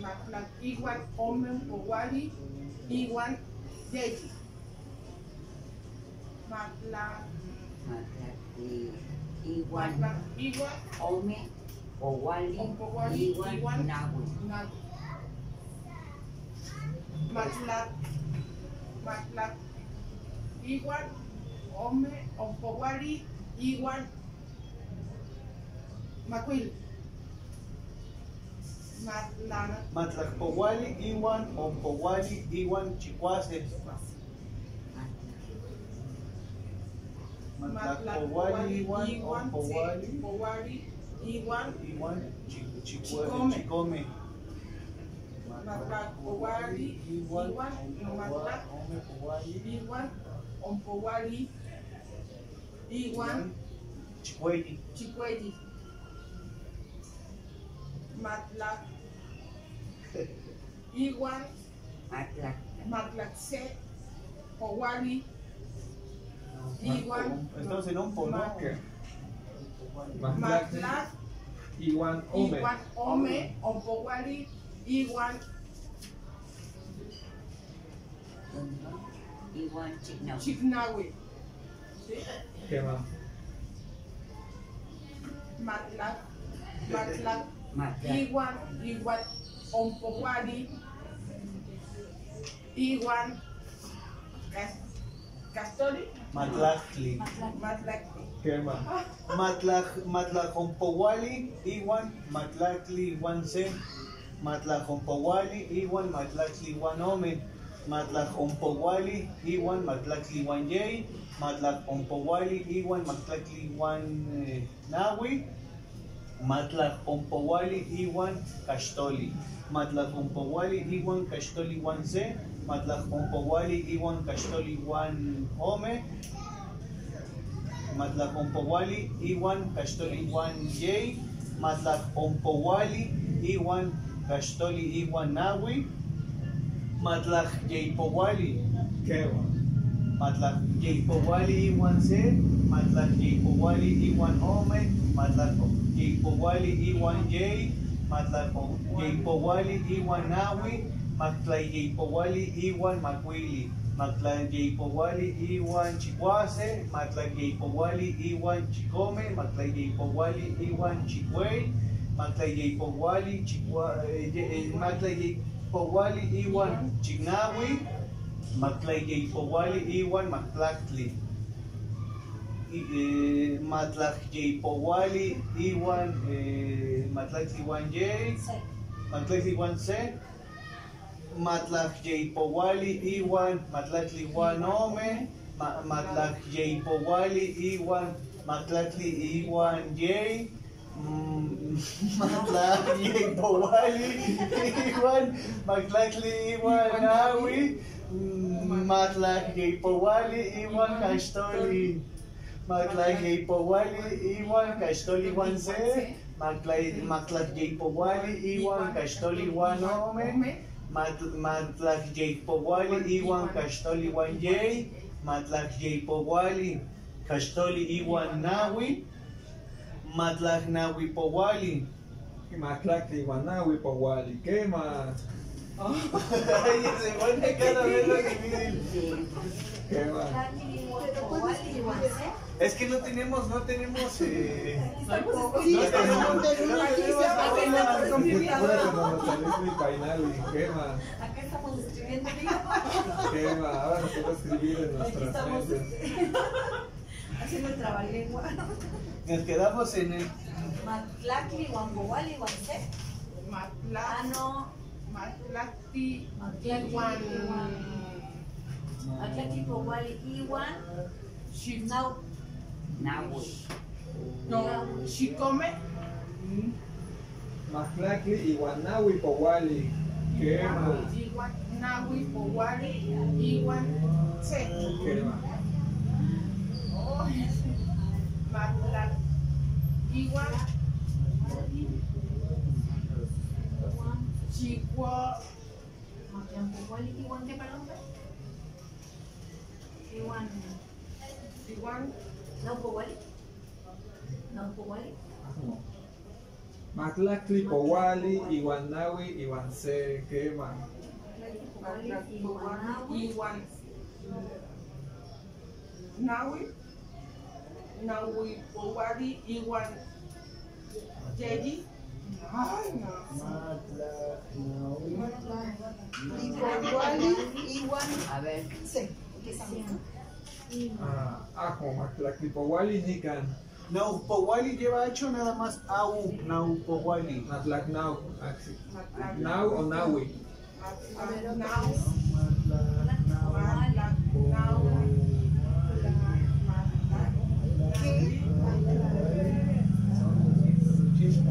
Matlac igual Ome Powali igual Yeji. Matlac igual Ome Powali igual Nahui. Matlac Matlac igual Ome Powali igual Macuil. Matlaxepowali igual Ompowali igual Chicuase. Matlaxepowali igual Ompowali igual igual Chicome. Matlaxepowali igual igual Ompowali igual Chicuelli. Chicuelli. Matlac igual Matlac Matlaxepowali igual. Entonces no pongo que Matlac igual Ome igual Ome Powali igual igual Chiknawi. ¿Qué más? Matlac Matlac igual igual Ome Powali igual Castori. Matlactli. Matlactli. ¿Qué más? Matlajompowali, Iwan, Matlactli, Iwan Se, Matlajompowali, Iwan, Matlactli, Iwan Ome, Matlajompowali, Iwan, Matlactli, Iwan Yei, Matlajompowali, Iwan, Matlactli, Iwan Nahui, Matlajompowali, Iwan, Castoli, Matlajompowali, Iwan, Castoli, Iwan Se, Matlajompowali, Iwan, Castoli, Iwan Ome, Matlajompowali, Iwan, Castoli, Iwan Yei, Matlajompowali, Iwan, Castoli, Iwan Nahui, Matlajeypowali, Matlajeypowali, Iwan Se, Matlajeypowali, Iwan Ome, Matlajeypowali, Iwan Yei, Matlajeypowali, Iwan Nahui, Matlajeypowali, Iwan Makwili, Matlajeypowali, Iwan Chihuase, Matlajeypowali, Iwan Chicome, Matlajeypowali, Iwan Chihuey, Matlajeypowali, Matlajeypowali, Iwan Chignawi, Matlajeypowali, Iwan Matlactli, Matlajeypowali, Iwan Matlactli, Iwan Yey, Matlactli, Iwan Se, Matlajeypowali, Iwan, Matlactli, Iwan Ome, Matlajeypowali, Iwan, Matlactli, Iwan Yei, Matlajeypowali, Iwan, Matlactli, Iwan Nawi, Matlajeypowali, Iwan Castoli, Matlajeypowali, Iwan Castoli, Iwan Se, Matlajeypowali, Iwan Castoli, Iwan Ome, Matlajeypowali, Iwan Castoli, Iwan Yei, Matlajeypowali, Castoli, Iwan Nahui, Matlajnawipowali, Matlactli, Iwan Nahuipowali. ¿Qué más? Se pone cada vez más difícil. ¿Qué más? Es que no tenemos, no tenemos, eh, no tenemos, acá estamos escribiendo, ¿no? Ahora nos toca escribir en nuestras mentes, haciendo el trabalengua. Nos quedamos en el Matlactli, Guangowali, Guanse, Matlano, Matlactli, Matlactli, Guangowali, Iwan, Chinau. No, Chicome. Matlactli, Iwan Nahuipowali. ¿Qué más? Iwan Nahuipowali, Iwan Se. ¿Qué más? Matlactli, Iwan Chihuahua. Matlactli, Iwan, ¿qué palabra? Iwan. Iwan. No Powali. No Powali. Matlactli, Powali, Iwan Nahui, Iwan Se, ¿qué más? Matlactli, Powali, Iwan Nahui, Nahui Powali, Iwan Yegi. Ay, no. Matlactli, Powali, Iwan. A ver, sí. ¿Qué es eso? Ah, ajo, Matlactli, Powali, Nican. No, Powali lleva hecho nada más au, nau, Powali. Matlactli, nau, axi. Nau o naui. Matlactli, nau. Matlactli, nau. Matlactli,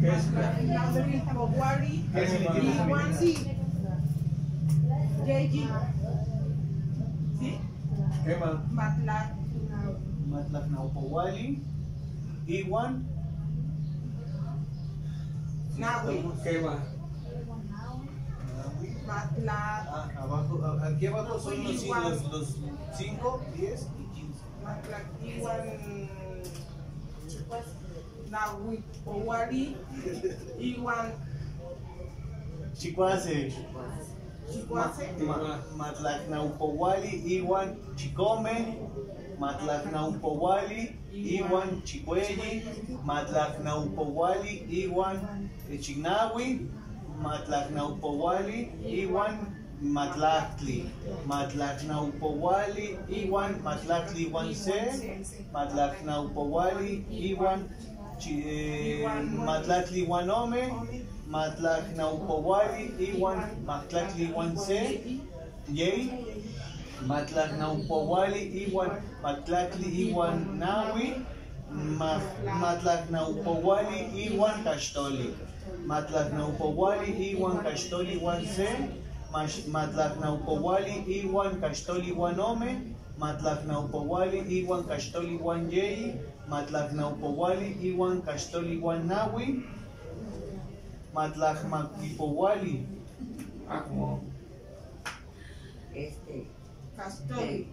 ¿qué es? Matlactli, Powali, Iwan, sí. Yeji. ¿Sí? ¿Qué más? Matlajnawpowali, Iwan Nahui. ¿Qué más? Matlaj. Aquí abajo son los cinco, diez y quince. Matlaj Iwan Nahuipowali, Iwan Chicuase. Matlajnawpowali, Iwan Chicome, Matlajnawpowali, Iwan Chicuelli, Matlajnawpowali, Iwan Chignawi, Matlajnawpowali, Iwan Matlactli, Matlacnaupowali, Iwan, Matlactli, Iwanse, Matlacnaupowali, Iwan, Matlactli, Iwanome, Matlacnaupowali, Iwan, Matlactli, Iwanse, Yey, Matlacnaupowali, Iwan, Matlactli, Iwan, Nawi, Matlacnaupowali, Iwan, Caxtoli, Matlacnaupowali, Iwan, Caxtoli, Iwanse, Matlacnaupowali, Iwan, Caxtoli, Iwanome, Matlacnaupowali, Iwan, Caxtoli, Iwan Yei, Matlacnaupowali, Iwan, Caxtoli, Iwan Nawi, Matlacmapipowali, Acmo, este, Caxtoli,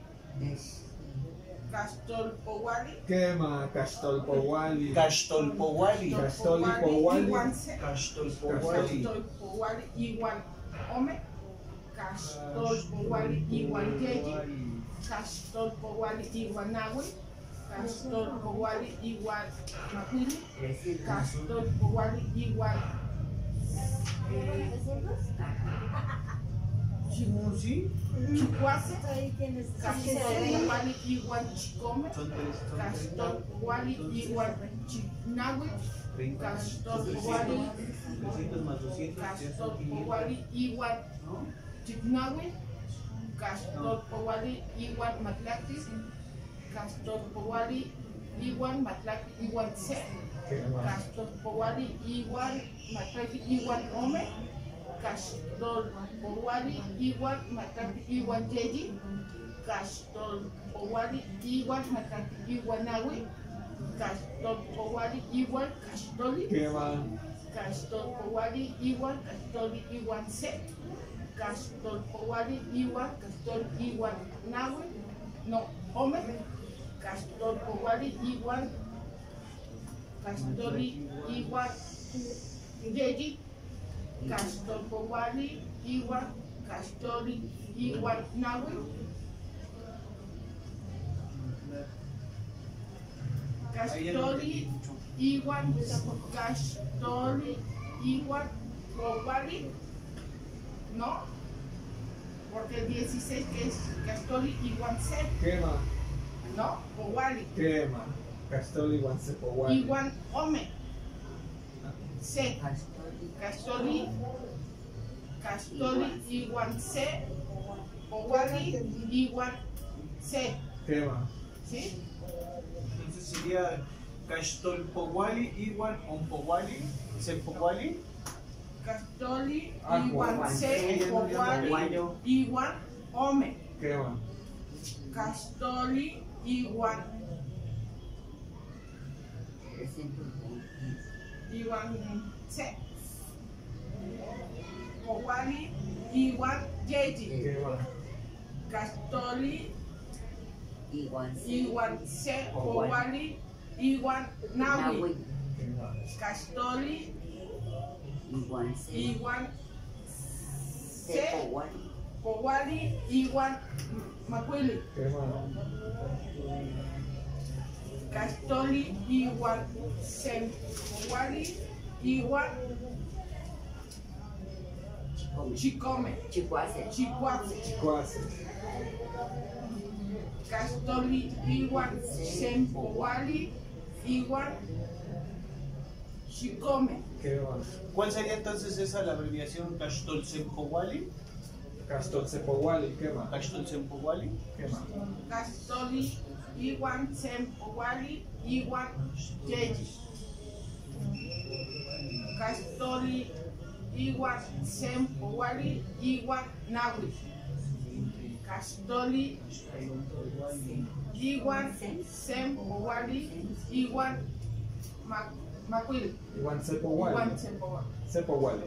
Caxtolpowali, Quema, Caxtolpowali, Caxtolpowali, Caxtolpowali, Caxtolpowali, Caxtolpowali, Iwan, Ome, Caxtolpowali, Iwan Yeyi, Caxtolpowali, Iwan Nawi, Caxtolpowali, Iwan Macuili, Caxtolpowali, Iwan Chimusi, Chihuase, Caxtolpowali, Iwan Chicome, Caxtolpowali, Iwan Chinawi, Caxtolpowali, Caxtolpowali, Iwan Chinawi, Caxtolpowali, Iwan Matlactis, Caxtolpowali, Iwan Matlactis, Iwan Se, Caxtolpowali, Iwan Matlactis, Iwan Ome, Caxtolpowali, Iwan Matlactis, Iwan Yeyi, Caxtolpowali, Iwan Matlactis, Iwan Nawi, Caxtolpowali, Iwan Caxtoli, Caxtolpowali, Iwan Caxtoli, Iwan Se, Caxtolpowali, Iwan, Caxtol, Iwan, Nahui, no, Ome, Caxtolpowali, Iwan, Caxtoli, Iwan, Yeyi, Caxtolpowali, Iwan, Caxtoli, Iwan, Nahui, Caxtoli, Iwan, Caxtoli, Iwan, Powali, no, porque el dieciséis que es Caxtoli, Iwan Se. Quema. No, Powali. Quema. Caxtoli, Iwan Se, Powali. Iwan Ome. Se. Caxtoli. Caxtoli, Iwan Se. Powali, Iwan Se. Quema. ¿Sí? Entonces sería Caxtol, Powali, Iwan Ompowali, Se Powali. Caxtoli, Iwan Se, Powali, Iwan Ome. Caxtoli, Iwan. Iwan Se. Powali, Iwan Yeyi. Caxtoli, Iwan Se, Powali, Iwan Nawi. Caxtoli, Iwan Se, Powali, Iwan Macuili, Caxtoli, Iwan Se, Powali, Iwan Chicome, Chihuase, Caxtoli, Iwan Se, Powali, Iwan Chicome. ¿Cuál sería entonces esa la abreviación Caxtolsempowali? Caxtolsempowali, ¿qué más? Caxtolsempowali, ¿qué más? Caxtoli, Iwan Sempowali, Iwan Yeyi. Caxtoli, Iwan Sempowali, Iwan Nawi. Caxtoli, Iwan Sempowali, Iwan Mac. Macuil. Iwan Se, Powali. Iwan Se, Powali. Se, Powali.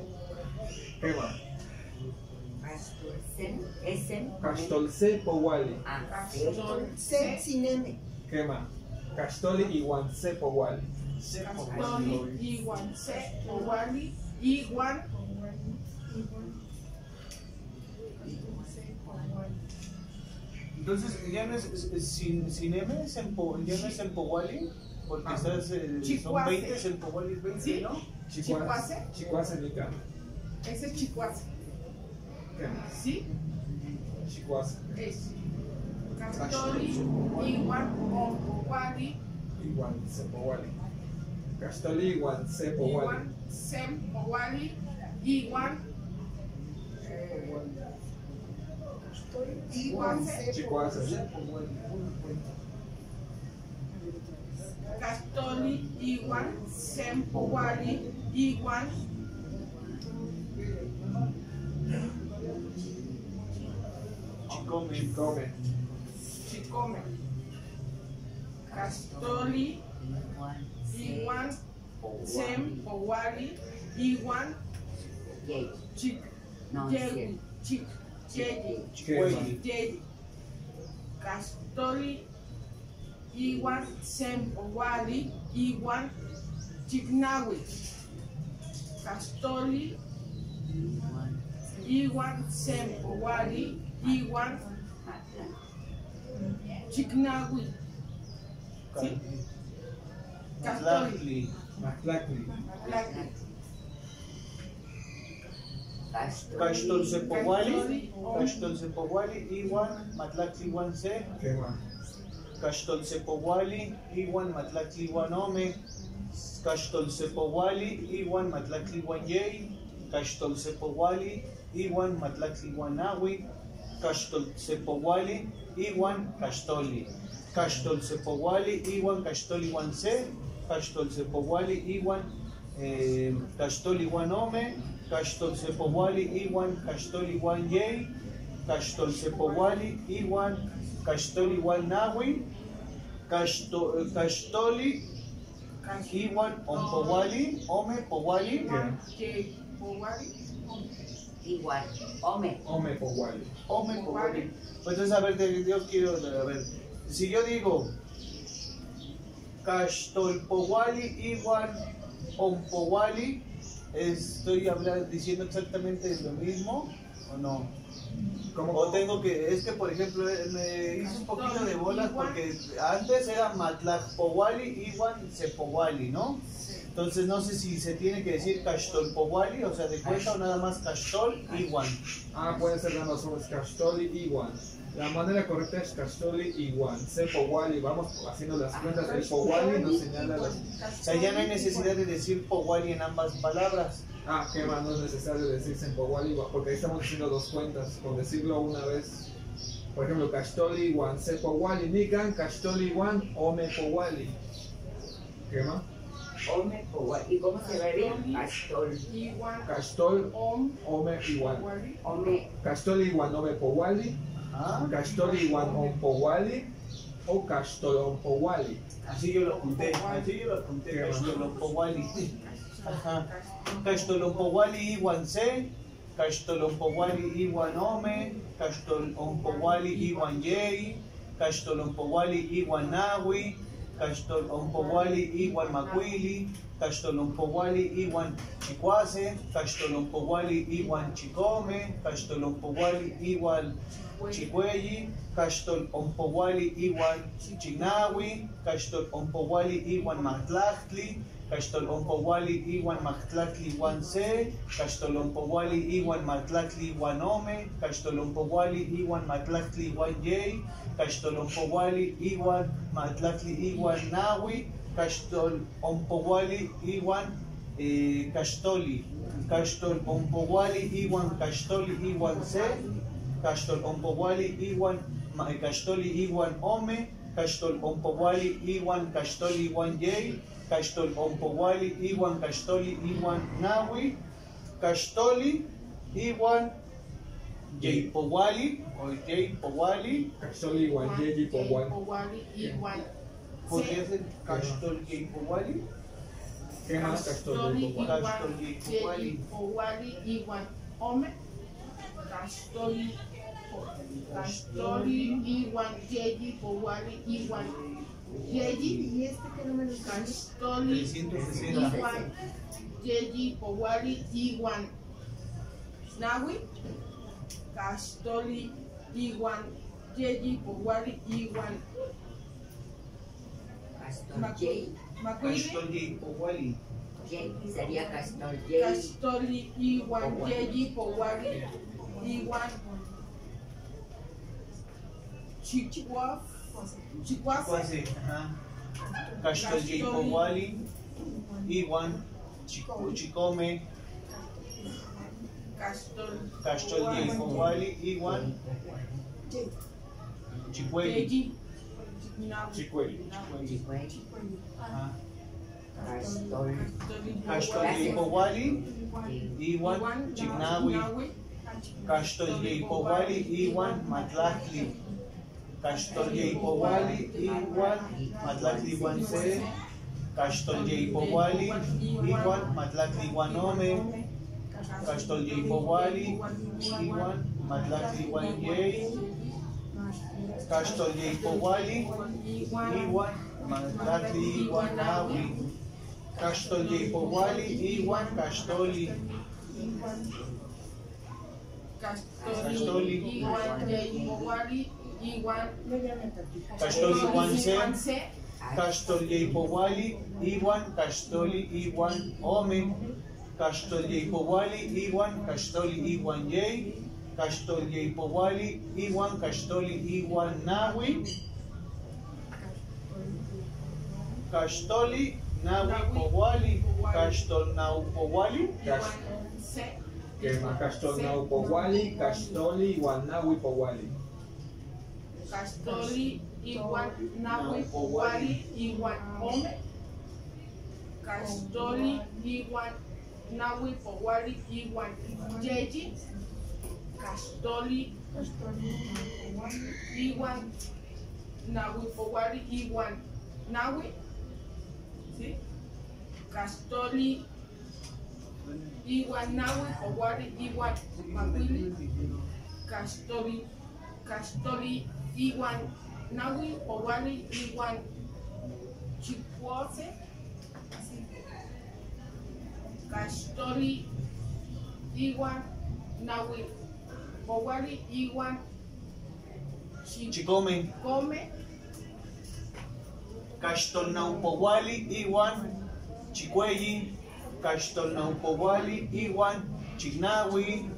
¿Qué va? Caxtol Se, Powali. Caxtol Se, Sineme. ¿Qué va? Caxtoli, Iwan Se, Powali. Caxtoli, Iwan Se, Powali. Iwan. Entonces, ya no es Sineme, ya no es el Powali. Porque ah, estás, eh, son veinte, el Powali es veinte, ¿sí? ¿No? Chihuase. Chihuase, Nica. Ese es Chihuase. Sí. Chihuas. Es. Castoli, igual, Ompowali. Igual, Sepowali. Castoli, igual, Sepowali. Igual, Sepowali. Igual. Igual, Chihuas. Castoli, igual, Sepowali. Igual. Chicome, Chicome, Chicome, Castoli, Iguan, Sem, Powali, Iguan, Chic, Yegui, Chic, Yegui, Castoli, Iguan, Sem, Powali, Iguan, Chicnawi, Castoli, Iguan, Sem, Powali, Igual Chignawi, ¿sí? Castoli, Matlacli, Castol Sepowali, Castol Sepowali, Iwan, Matlacli, Iwan Se, Castol Sepowali, Iwan, Matlacli, Iwan Ome, Castol Sepowali, Iwan, Matlacli, Iwan Yei, Castol Sepowali, Iwan, Matlacli, Iwan Awi, Castol Sepowali, Iwan, Castoli. Castol Sepowali, Iwan, Castoli, Iwan Se. Castol Sepowali, Iwan, Castoli, Iwan Ome. Castol Sepowali, Iwan, Castoli, Iwan Yei. Castol Sepowali, Iwan, Castoli, Iwan Nawi. Castoli, Iwan, Ompowali, Ome, Powali. Igual, Ome. Ome Powali. Ome Powali. Pues entonces, a ver, yo quiero, a ver, si yo digo Castol Powali, igual, Om Powali, ¿estoy hablando, diciendo exactamente lo mismo o no? ¿Cómo? O tengo que, es que por ejemplo, me hice un poquito de bolas porque antes era Matlach Powali, igual, Sepowali, ¿no? Entonces no sé si se tiene que decir Castol Powali, o sea, de cuenta o nada más Castol Iwan. Ah, puede ser nada más Castol Iwan. La manera correcta es Castol Iwan. Sepowali, vamos haciendo las cuentas. El Powali nos señala las. O sea, ya no hay necesidad de decir Powali en ambas palabras. Ah, que más no es necesario decir Sepowali, porque ahí estamos haciendo dos cuentas. Con decirlo una vez, por ejemplo, Castol Iwan, Sepowali, Nikan, Castol Iwan, Ome Powali. ¿Qué más? Ome Powali. ¿Y cómo se vería? Castol Iwan. Castol Om. Ome Iwan. Ome. Castol Iwan Ome Powali. Castol Iwan Om Powali. O Castol Om Powali. Así yo lo apunté. Así yo lo apunté. Castol Om Powali. Ajá. Castol Om Powali Iwan Se. Castol Om Powali Iwan Ome. Castol Om Powali Iwan Yei. Castol Om Powali Iwan Nawi. Castol Ompowali, Iwan Macuili, Castol Ompowali, Iwan Chicuase, Castol Ompowali, Iwan Chicome, Castol Ompowali, Iwan Chicuelli, Castol Ompowali, Iwan Chinawi, Castol Ompowali, Iwan Matlactli, Castol Ompowali, Iwan Matlactli, Iwan Se, Castol Ompowali, Iwan Matlactli, Iwan Ome, Castol Ompowali, Iwan Matlactli, Iwan Yei, Castol Ompowali, Iwan Matlactli, Iwan Nawi, Castol Ompowali, Iwan Castoli, Castol Ompowali, Iwan Castoli, Iwan Se, Castol Ompowali, Iwan Castoli, Iwan Ome, Castol Ompowali, Iwan Castoli, Iwan Yei, Castol Ompowali, Iwan Castoli, Iwan Nawi, Castoli, Iwan Jay Powali, o Jay Powali, Castoli, Iwan Jay Powali, Iwan. ¿Por qué es el Castol Jay Powali? ¿Qué más Castol Jay Powali? Powali, Iwan Ome, Castoli, Castoli, Iwan Jay Powali, Iwan. Yeji, ¿y este qué número es? Castoli, Iwan, Yeji, Powali, Iwan, Nawi, Castoli, Iwan, Yeji, Powali, Iwan, Castoli, Castoli, Powali, sería Castoli, Castoli, Iwan, Yeji, Powali, Igual. Chichihuaf. Chihuase. Cachtoyipowali. Igual. Chicome. Cachtoyipowali. Igual. Chicueli. Chicueli. Ajá. Castolipowali, Iwan, Chignawi, Castolipowali, Iwan, Matlacli, Castolipowali, Iwan, Matlacli, Guanse, Castolipowali, Iwan, Matlacli, Guanome, Castolipowali, Iwan, Matlacli, Guanye, Castolipowali, Iwan, Matlacli, Guanawi. Castolipowali, Iwan, Castoli, Castoli, Iwan, Iwan, Castoli, Guanse, Castolipowali, Iwan, Castoli, Iwan, Omen, Castolipowali, Iwan, Castoli, Iwan, Yey, Castolipowali, Iwan, Castoli, Iwan, Nawi, Castoli, Nahuipowali, Castornaupowali, Castornaupowali, Castoli, Guanahuipowali, Castoli, Iguanahuipowali, Iguanome, Castoli, Iguanahuipowali, Iguanyeji, Castoli, Iguanahuipowali, Iguanahui. ¿Sí? Castoli, Iguanawi, Owari, Iwan, Maguili, Castoli, Castoli, Iguanawi, Owari, Iwan, Chipuose, Castoli, Iguanawi, Owari, Iwan, Chicome, Come, Castornaupowali, Iwan, Chicueyi, Castornaupowali, Iwan, Chignawi,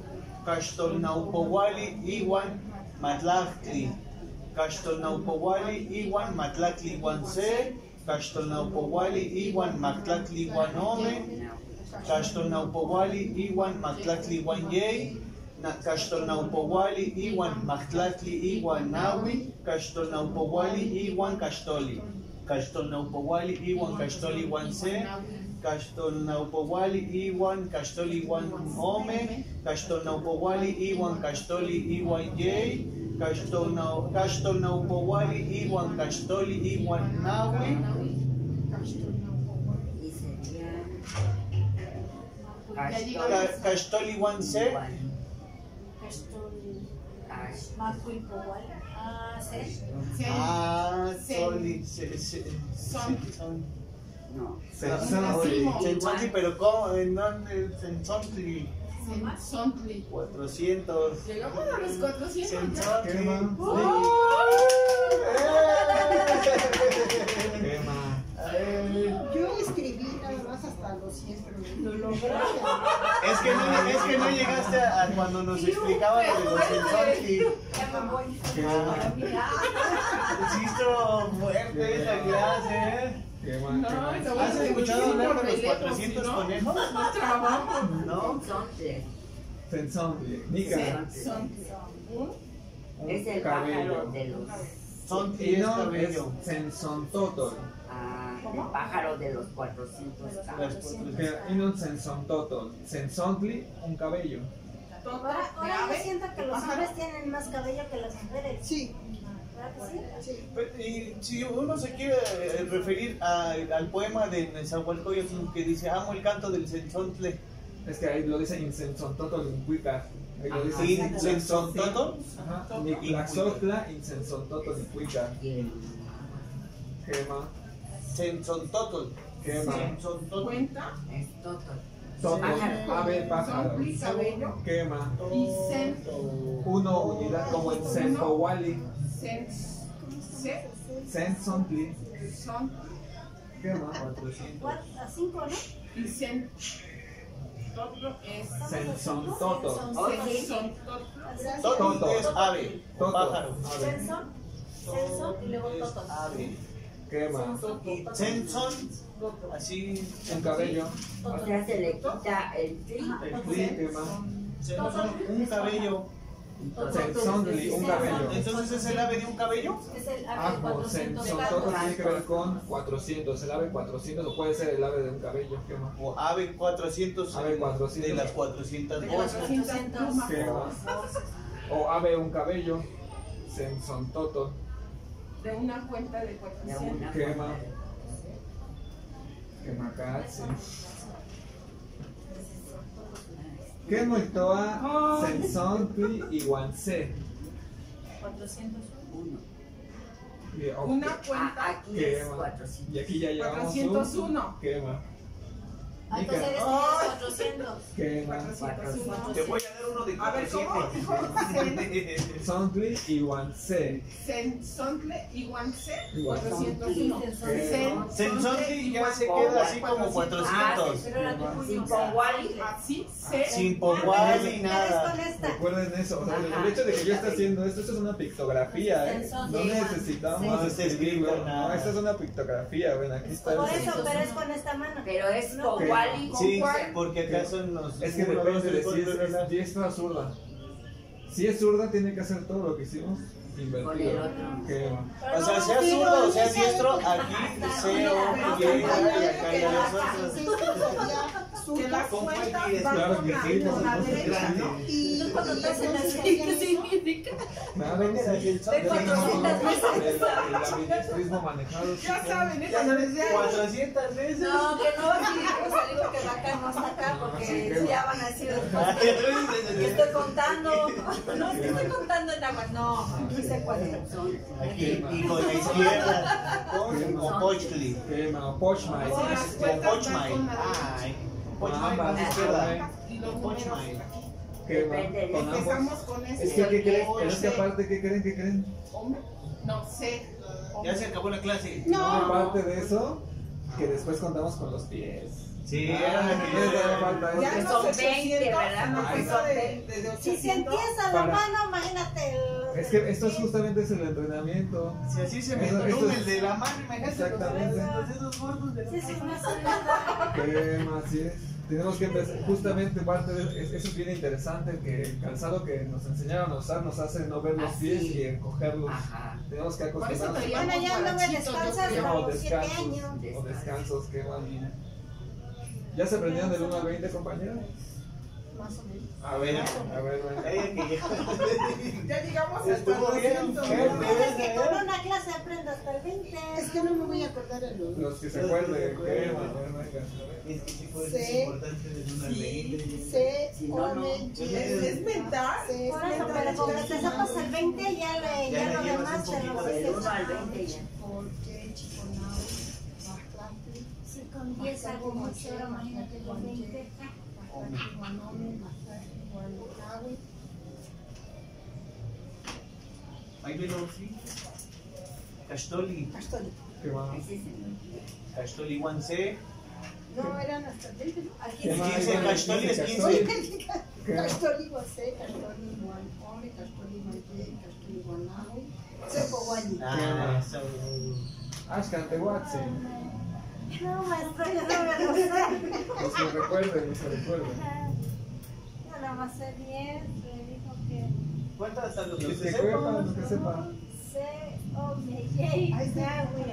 Castornaupowali, Iwan, Matlactli, Castornaupowali, Iwan, Matlactli, Guanse, Castornaupowali, Iwan, Matlactli, Guanome, Castornaupowali, Iwan, Matlactli, Guanyey, Castornaupowali, Iwan, Matlactli, Iwanawi, Castornaupowali, Iwan, Castoli. Castornaupowali, Iwan, Castoli, Guanse, Castornaupowali, Iwan, Castoli, Guanome, Castornaupowali, Iwan, Castoli, Iwanyey, Castornaupowali, Iwan, Castoli, Iwanawi, Castoli, Guanse, Matlactli, Ah, sí. Sí. Ah, soli, sí, sí. Son. Son. No. Son. Pero ¿cómo? ¿En dónde? En Toxtli. Toxtli. cuatrocientos. Llegamos a los cuatrocientos. Yo escribí nada más hasta los cien, pero lo logré. Es que no, es que no llegaste a, a cuando nos explicaban de los Toxtli. Insisto, fuerte esa clase. Qué mal, no, qué mal. ¿Has escuchado hablar de los cuatrocientos conejos? No trabajo. ¿No? Tenzontle. Nica. Es el pájaro de los... Tenzontle es cabello. Tenzontotor. Ah, el pájaro de los cuatrocientos cabellos. Inocensontotol. Tenzontle, un cabello. Ahora, ahora yo siento que los hombres tienen más cabello que las mujeres. Sí. ¿Verdad que sí? Sí. Y si uno se quiere referir a, al poema de Nezahualcóyotl que dice, amo el canto del cenzontle. Es que ahí lo dice incensontotl en Cuica. Ahí lo dice incensontotl. Ajá. Niclaxotla, incensontotl en Cuica. Gema. Cenzontoto. Gema. ¿Cuenta? Es totol. Ave, pájaro, quema, uno unidad como el Centowali, Centsontli, quema, cuatrocientos, cinco, ¿no? Sensontoto. Toto es ave, pájaro. Senson, senson y luego toto. Ave. Crema. Senson, así en cabello. O sea, se le quita el clima. El clima. Un cabello. Sensonli, un cabello. Entonces, ¿es el ave de un cabello? Es el ave de cuatrocientos. Sensontoto tiene que ver con cuatrocientos. El ave cuatrocientos o puede ser el ave de un cabello. O ave cuatrocientos. Ave cuatrocientos. De las cuatrocientas. O ave un cabello. Sensontoto. De una cuenta de cuatrocientos. Quema. Quema casi. ¿Qué moitoa, Sensontli y Guansé? cuatrocientos uno. Bien, okay. Una cuenta aquí. Quema. cuatrocientos. Y aquí ya llevamos cuatrocientos uno. Quema. Entonces eres cuatrocientos. Quema. cuatrocientos uno. Te voy a dar uno de cuatrocientos. Sensontli y Guansé. Sensontli y Guansé. cuatrocientos uno. Sensontli ya se queda así como cuatrocientos. Sin Powali. Así. Sin Powali nada. Recuerden eso. O sea, el hecho de que yo esté haciendo esto, esto es una pictografía. No necesitamos escribirlo. No, esta es una pictografía. Ven, aquí está. Por eso, pero es con esta mano. Pero es Powali. Sí, porque acaso nos... Es que depende de si es diestra o zurda. Si es zurda tiene que hacer todo lo que hicimos invertido. O sea, sea zurda o sea diestro, aquí cero, y acá y acá. Que las cuentas van con la derecha, ¿no? Y tú cuando estás en la derecha, ¿qué significa? De cuatrocientas veces. El administrismo manejado. Ya saben, eso no les da. cuatrocientas veces. No, que no, sí, pues digo que la acá no está acá, porque ya van a decir después. ¿Qué estoy contando? No, es que estoy contando en la mano. No, aquí sé cuáles son. Aquí, y con la izquierda. O Toxtli. O Pochmay. O Pochmay. Ay. Ambas izquierda y los Pochmay. Empezamos con este. Es que, ¿qué creen? Es que aparte, ¿qué creen? ¿Qué creen? No sé. Ya se acabó la clase. No. Aparte de eso, que después contamos con los pies. Sí. Ya no se veinte, ¿verdad? Si se empieza la mano, imagínate. Es que esto es justamente es el entrenamiento. Si así se me toma el de la mano, imagínate los dedos gordos de la mano. Así es. Tenemos que empezar, justamente parte de eso es bien interesante, que el calzado que nos enseñaron a usar nos hace no ver los pies y encogerlos. Tenemos que acostumbrarnos. Bueno, ya no me descansas como siete años. O descansos, qué van. ¿Ya se aprendieron del uno al veinte, compañeros? Más o menos. A ver, a ver, a ver. Ya llegamos hasta el doscientos. Es que con una clase aprendo hasta el veinte. Es que no me voy a acordar el número. Los que se acuerden, que es que sí puede ser importante del uno al veinte. Es mental. Por eso, pero como te sacas al veinte, ya lo demás te lo ves. Del uno al veinte ya. ¿Por qué, chico? No. Bastante. Si con diez algo mucho, imagínate con veinte. Ahí viene Oxi. Castoli. Castoli. Castoli once. No, eran hasta el veinte. Aquí dice Castoli es quince. Castoli once, Castoli once, Castoli once, Castoli once. Sepo Guayi. Ah, Ascante Watson. No, maestro, yo no me lo sé. No se recuerden, no se recuerden. No, nada más sé diez, le dijo que... ¿Cuántas están los que sepan? Los que sepan. C-O-J-J. Ahí está, güey.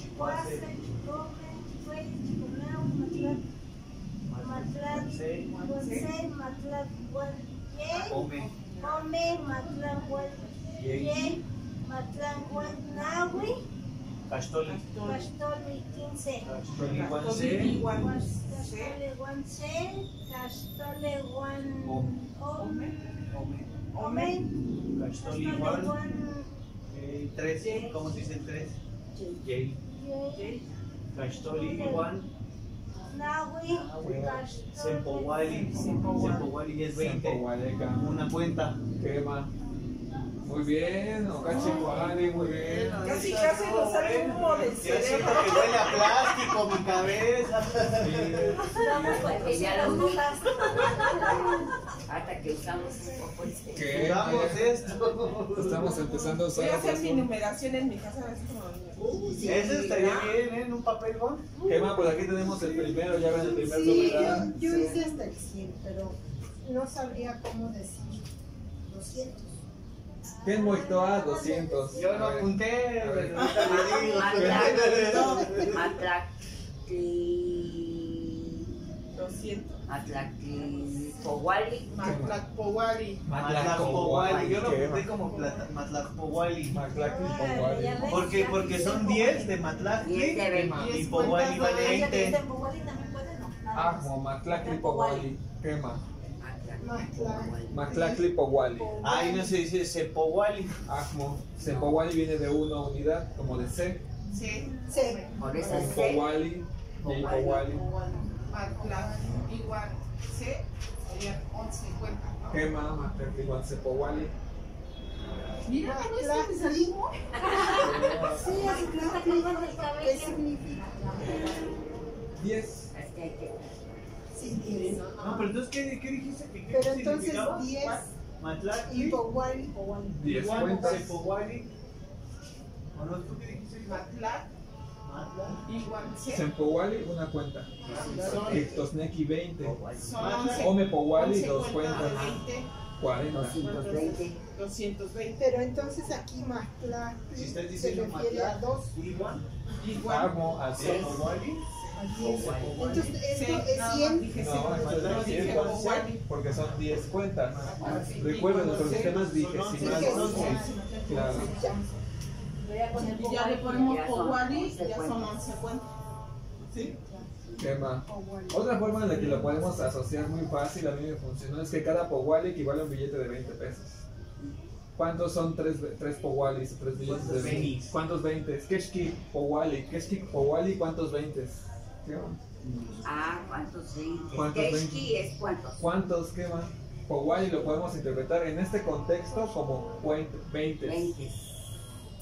Chicuase, Chicome, Chicuay, Chicunao, Matlat. Matlat, Guanse, Matlat, Guanjay. Come. Come, Matlat, Guanjay. Matlat, Guanawi. Castoli. Castoli quince. Castoli once. Castoli once. Castoli once. Omen. Castoli once. trece. ¿Cómo se dice el tres? Jay. Castoli once. Nahui. Sempowali. Sempowali es veinte. Una cuenta. ¿Qué más? Muy bien, no, casi vale, muy bien. Casi, casi nos sale humo del cerebro. Que huele a plástico mi cabeza. Vamos porque ya lo usas. Hasta que usamos un poco el cerebro. ¿Qué? Usamos esto. Estamos empezando a usar. Voy a hacer mi numeración en mi casa. Uh, sí, eso estaría bien, ¿eh? En un papel, ¿no? Que bueno, pues aquí tenemos el primero, ya ven el primer numerado. Sí, yo, yo hice hasta el cien, pero no sabría cómo decir doscientos. ¿Quién muerto a doscientos? Yo no apunté. Matlactli. doscientos. Matlactli. Powali. Matlacpowali. Matlacpowali. Yo lo apunté como Matlacpowali. Matlacpowali. Porque porque son diez de Matlactli y Powali vale veinte. Ah, como Matlactli Powali. ¿Qué más? Matlactli Powali. Ahí no se dice Sepowali. Ajmo. Sepowali viene de una unidad, como de C. Sí. C. Por eso es Powali. Powali. Matlactli igual C. Serían once cuentas. ¿Qué más? Matlactli igual Sepowali. Mira, ¿no es que te salimos? Sí, Matlactli. ¿Qué significa? diez. Es que hay que. Sí, no, no, pero entonces, ¿qué, qué dijiste? ¿Qué, qué pero entonces, diez y Powali. diez cuentas. Powali. ¿O no? ¿Tú qué dijiste? Matlac. Igual. Sempowali, una cuenta. Ectosneki, veinte. Ome Powali, dos cuentas. cuarenta. doscientos veinte. doscientos veinte. Pero entonces aquí Matlac. Si usted dice Matlac, igual. Igual. Así Powali. Entonces, esto es cien. No, es cien porque son diez cuentas. Recuerden, nuestros sistemas digesimales son once. Claro. Y ya le ponemos Powali, ya son once cuentas. ¿Sí? ¿Qué más? Otra forma en la que lo podemos asociar muy fácil, a mí me funcionó, es que cada Powali equivale a un billete de veinte pesos. ¿Cuántos son tres, tres Powalis? Tres billetes de veinte. ¿Cuántos veinte? Keshki Powali. Keshki Powali, ¿cuántos veinte? Ah, ¿cuántos veinte? ¿Cuántos veinte? Es cuántos. ¿Cuántos qué más? Powali lo podemos interpretar en este contexto como veinte. veinte.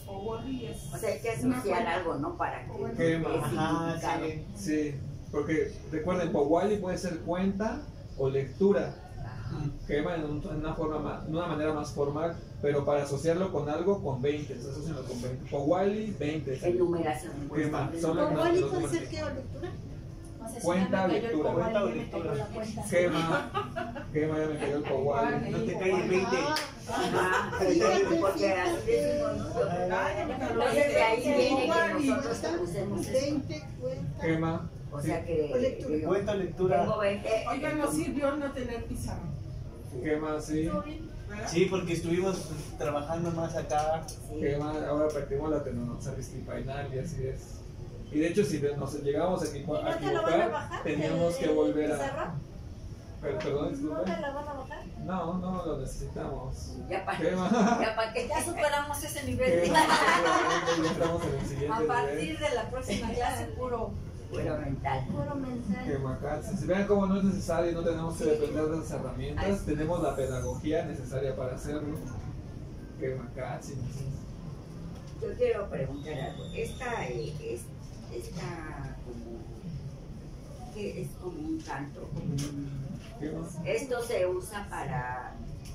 Powali es. O sea, que es especial algo, ¿no? Para que. ¿Qué más? Ajá, sí. Sí, porque recuerden, Powali puede ser cuenta o lectura. Que va en, un, en una forma más, en una manera más formal, pero para asociarlo con algo con veinte, asociarlo con veinte. Powali veinte. Enumeración. Powali puede ser que o lectura. Cuenta o lectura. Cuenta o lectura. Quema. Quema, ya me cayó el Powali. No te cae el veinte. Porque ahí viene que nosotros usemos veinte cuenta. Quema. O sea que. Lectura. Cuenta lectura. Oiga, no sirvió no tener pizarra. ¿Qué más? Sí. Sí, porque estuvimos trabajando más acá. ¿Qué más? Ahora partimos la tecnología final y así es. Y de hecho, si nos llegamos a equivocar, teníamos que volver a. Perdón, disculpen. ¿No te la van a bajar? No, no lo necesitamos. Ya para que ya superamos ese nivel. A partir de la próxima clase, puro. Puro mental. Puro mental. Qué bacán. Si vean cómo no es necesario, no tenemos que depender de las herramientas, Ay. tenemos la pedagogía necesaria para hacerlo. Qué bacán. Yo quiero preguntar algo. Esta, es, esta como, que es como un canto. Esto se usa para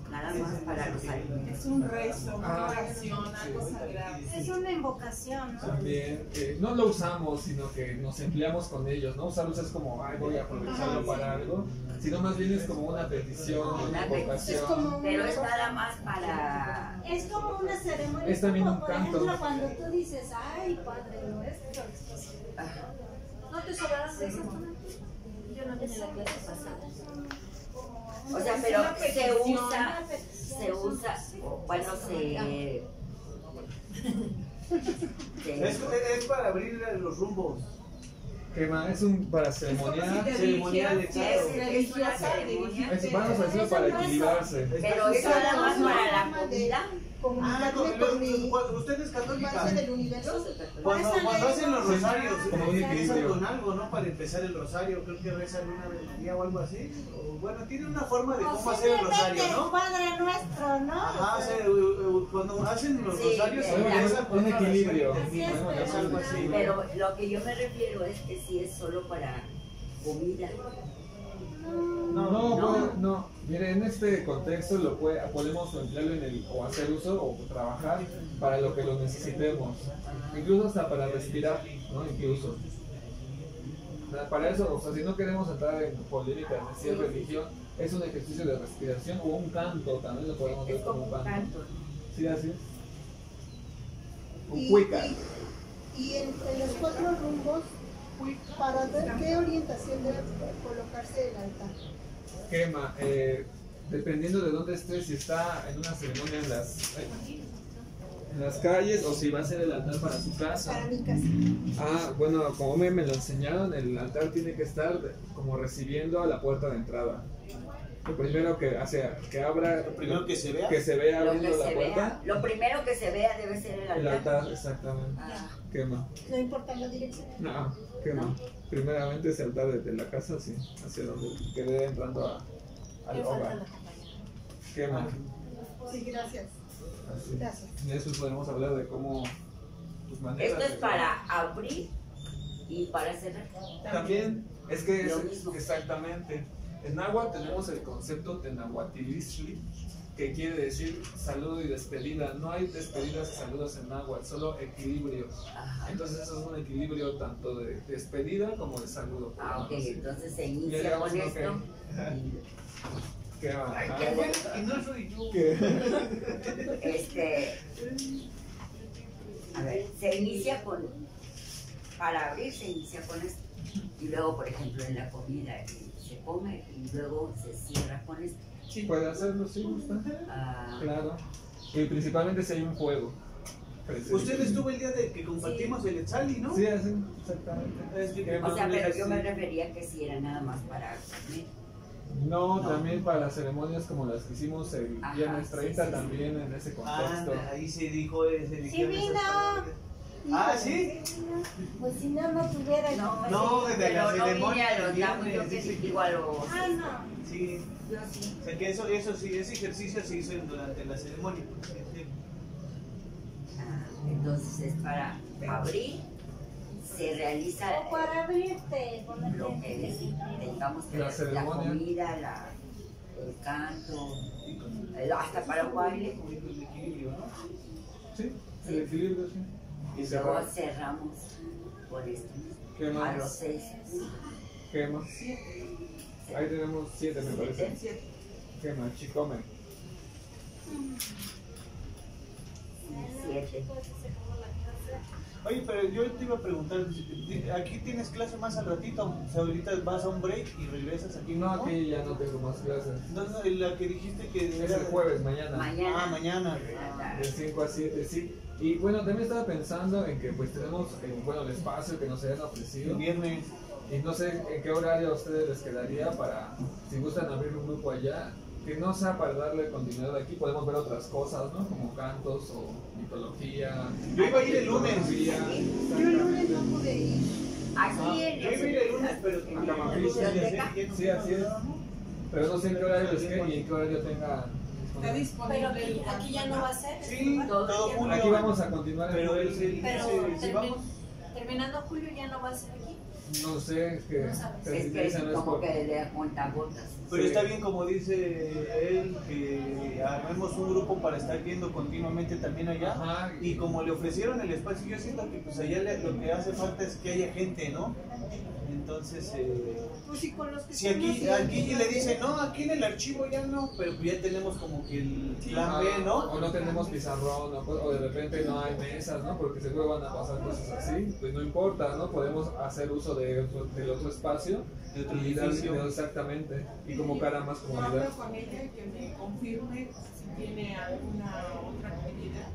nada más para los alimentos. Es un rezo, una oración, algo sagrado. Es una invocación, ¿no? También, eh, no lo usamos, sino que nos empleamos con ellos, ¿no? Usarlos es como, ay, voy a aprovecharlo Ajá, para sí. algo, sino más bien es como una petición, una invocación. Es como un... Pero es nada más para... Es como una ceremonia. Es también un canto. Por ejemplo, cuando tú dices, ay, padre, no es que ¿no te sobrarás de eso? Yo no tenía la clase pasada. O sea, pero se usa, se usa, bueno, se... Es, es para abrir los rumbos. Quema, es un para ceremonial, es ceremonial, es religiosa, es vamos a decirlo para equilibrarse. Pero es nada más para la comida. Ah, cuando usted es católica, cuando hacen los rosarios, empiezan con algo, ¿no? Para empezar el rosario, creo que rezan una melodía o algo así. Bueno, tiene una forma de cómo hacer el rosario, ¿no? El Padre Nuestro, ¿no? Ajá, cuando hacen los rosarios, empiezan con un equilibrio. Pero lo que yo me refiero es que si es solo para comida. No, no, no. Puede, no. Mire, en este contexto lo puede, podemos emplearlo en el, o hacer uso o trabajar para lo que lo necesitemos, incluso hasta para respirar, ¿no? Incluso. O sea, para eso, o sea, si no queremos entrar en polémicas de si es religión, es un ejercicio de respiración o un canto, también lo podemos ver como un canto. Sí, así es. Un cuica. Y, y, y entre los cuatro rumbos, para ver qué orientación debe colocarse el altar. Quema, eh, dependiendo de dónde esté, si está en una ceremonia en las, eh, en las calles o si va a ser el altar para su casa. Para mi casa. Ah, bueno, como me, me lo enseñaron, el altar tiene que estar como recibiendo a la puerta de entrada. Lo primero que, o sea, que abra, lo primero lo, que se vea, que se vea abriendo la puerta. Vea, lo primero que se vea debe ser el altar. El altar, exactamente. Ah. Quema. No importa la dirección. No, quema. No. Primeramente ese altar desde la casa, sí, hacia donde quede entrando a, al hogar. Quema. Sí, gracias. Así. Gracias. Y eso podemos hablar de cómo tus maneras. Esto es para crear. Abrir y para cerrar. También es que es exactamente. En náhuatl tenemos el concepto tenahuatilistli, que quiere decir saludo y despedida. No hay despedidas y saludos en náhuatl, solo equilibrios. Ajá. Entonces eso es un equilibrio tanto de despedida como de saludo. Ah, ok, así. Entonces se inicia con esto. Que, ¿qué va? Ay, que no soy yo. Este, a ver, se inicia con, para abrir se inicia con esto. Y luego, por ejemplo, en la comida se come y luego se cierra con esto. Sí, puede hacerlo, sí, gusta. Ah. Claro. Y principalmente si hay un juego. Usted estuvo el día de que compartimos sí. El Echali, ¿no? Sí, así, exactamente. O sea, pero yo me refería que si era nada más para comer. No, no, también para las ceremonias como las que hicimos el viernes treinta, sí, sí, también sí. En ese contexto. Ah, ahí se dijo ese. Sí, vino. Ah, ¿sí? Pues si no, no tuviera. No, no desde pero la ceremonia no vine a los yo que sí, digo a los... Ah, no. Sí. Yo sí. O sea, que eso, eso sí, ese ejercicio se hizo durante la ceremonia. Sí. Ah, entonces es para abrir, se realiza... O para abrirte, lo que tengamos que hacer la comida, la, el canto, hasta para un baile. El equilibrio, ¿no? Sí, el equilibrio, sí. Y luego cerramos por esto. ¿Qué más? A los seis. ¿Qué más? Siete. Ahí tenemos siete, me parece. Siete. ¿Qué más? Chicome. Siete. Oye, pero yo te iba a preguntar, ¿aquí tienes clase más al ratito? O sea, ahorita vas a un break y regresas aquí. No, aquí okay, ya no tengo más clases. Entonces, la que dijiste que es el jueves, mañana. Mañana. Ah, mañana. Ah, de cinco a siete, sí. Y bueno, también estaba pensando en que pues tenemos eh, bueno, el espacio que nos hayan ofrecido. El viernes. Y no sé en qué horario a ustedes les quedaría para, si gustan abrir un grupo allá, que no sea para darle continuidad aquí, podemos ver otras cosas, ¿no? Como cantos o mitología. Yo iba a ir el lunes. Yo el lunes no pude ir. Aquí en el... Yo iba a ir el lunes, pero... Sí, así es. Pero no sé en qué horario les quede y en qué horario tenga... Está disponible. Pero aquí ya no va a ser. Sí, todo, todo julio. Aquí vamos a continuar. Pero, el, el, pero sí, sí, vamos. Terminando julio ya no va a ser aquí. No sé, es que... No sabes. Es que es como por... que le cuentagotas. Pero sí. Está bien como dice él, que armemos un grupo para estar viendo continuamente también allá. Ajá. Y como le ofrecieron el espacio, yo siento que pues allá le, lo que hace falta es que haya gente, ¿no? Entonces, eh, pues si, con los que si aquí, aquí le dicen, no, aquí en el archivo ya no, pero ya tenemos como que el plan B, ¿no? O no tenemos pizarrón, ¿no? O de repente no hay mesas, ¿no? Porque seguro van a pasar cosas así, pues no importa, ¿no? Podemos hacer uso de otro, del otro espacio, de otro edificio, exactamente, y como cara más comunidad. Yo hablo con ella que me confirme si tiene alguna otra medida.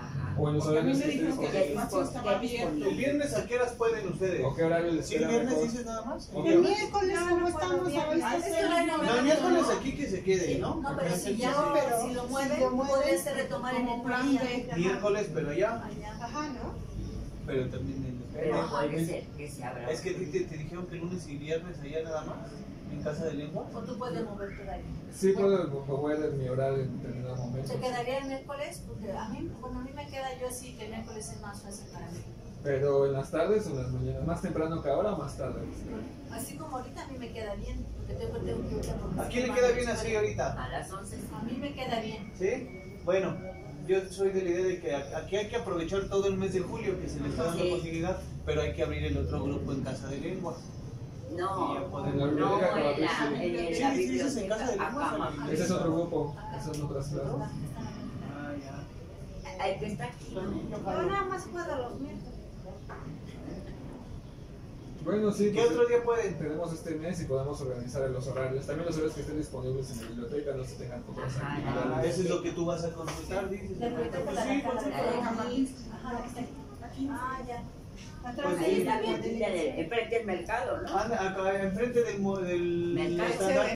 Ajá. O en los horarios que ustedes consideran. ¿El viernes a qué horas pueden ustedes? ¿O qué horario les queda? ¿El viernes dices nada más? El miércoles, ¿cómo estamos? No, el miércoles aquí que se quede, ¿no? No, pero si ya si lo mueven, pueden retomar en el plan de... Miércoles, pero ya. Ajá, ¿no? Pero también el... Pero puede ser que se abra. Es que te, te dijeron que lunes y viernes allá nada más, en Casa de Lenguas. ¿O tú puedes moverte de ahí? Sí, puedo mover mi horario en determinado momento. ¿Te quedaría el miércoles? Porque a mí, bueno, a mí me queda yo así, que el miércoles es más fácil para mí. ¿Pero en las tardes o en las mañanas? ¿Más temprano que ahora o más tarde? Así como ahorita a mí me queda bien, porque tengo, tengo que luchar por... ¿A quién le queda bien así ahorita? A las once. A mí me queda bien. ¿Sí? Bueno. Yo soy de la idea de que aquí hay que aprovechar todo el mes de julio, que se le está dando sí. posibilidad, pero hay que abrir el otro grupo en Casa de Lenguas. No, en la biblioteca no, en la, en la, sí, la sí, biblioteca. Sí, sí, en Casa de Lenguas. Ese es otro grupo, esas son otras clases. Ah, ya. El que está aquí. Yo nada más puedo los miércoles. Bueno, sí. ¿Qué otro día pueden? Tenemos este mes y podemos organizar los horarios. También los horarios que estén disponibles en la biblioteca, no se tengan otras actividades. Eso es lo que tú vas a consultar, dices. La biblioteca pues sí, pues sí. Ajá, está aquí. Ah, ya. Atrás ahí está bien. Enfrente del mercado, ¿no? Acá, enfrente del... del mercado.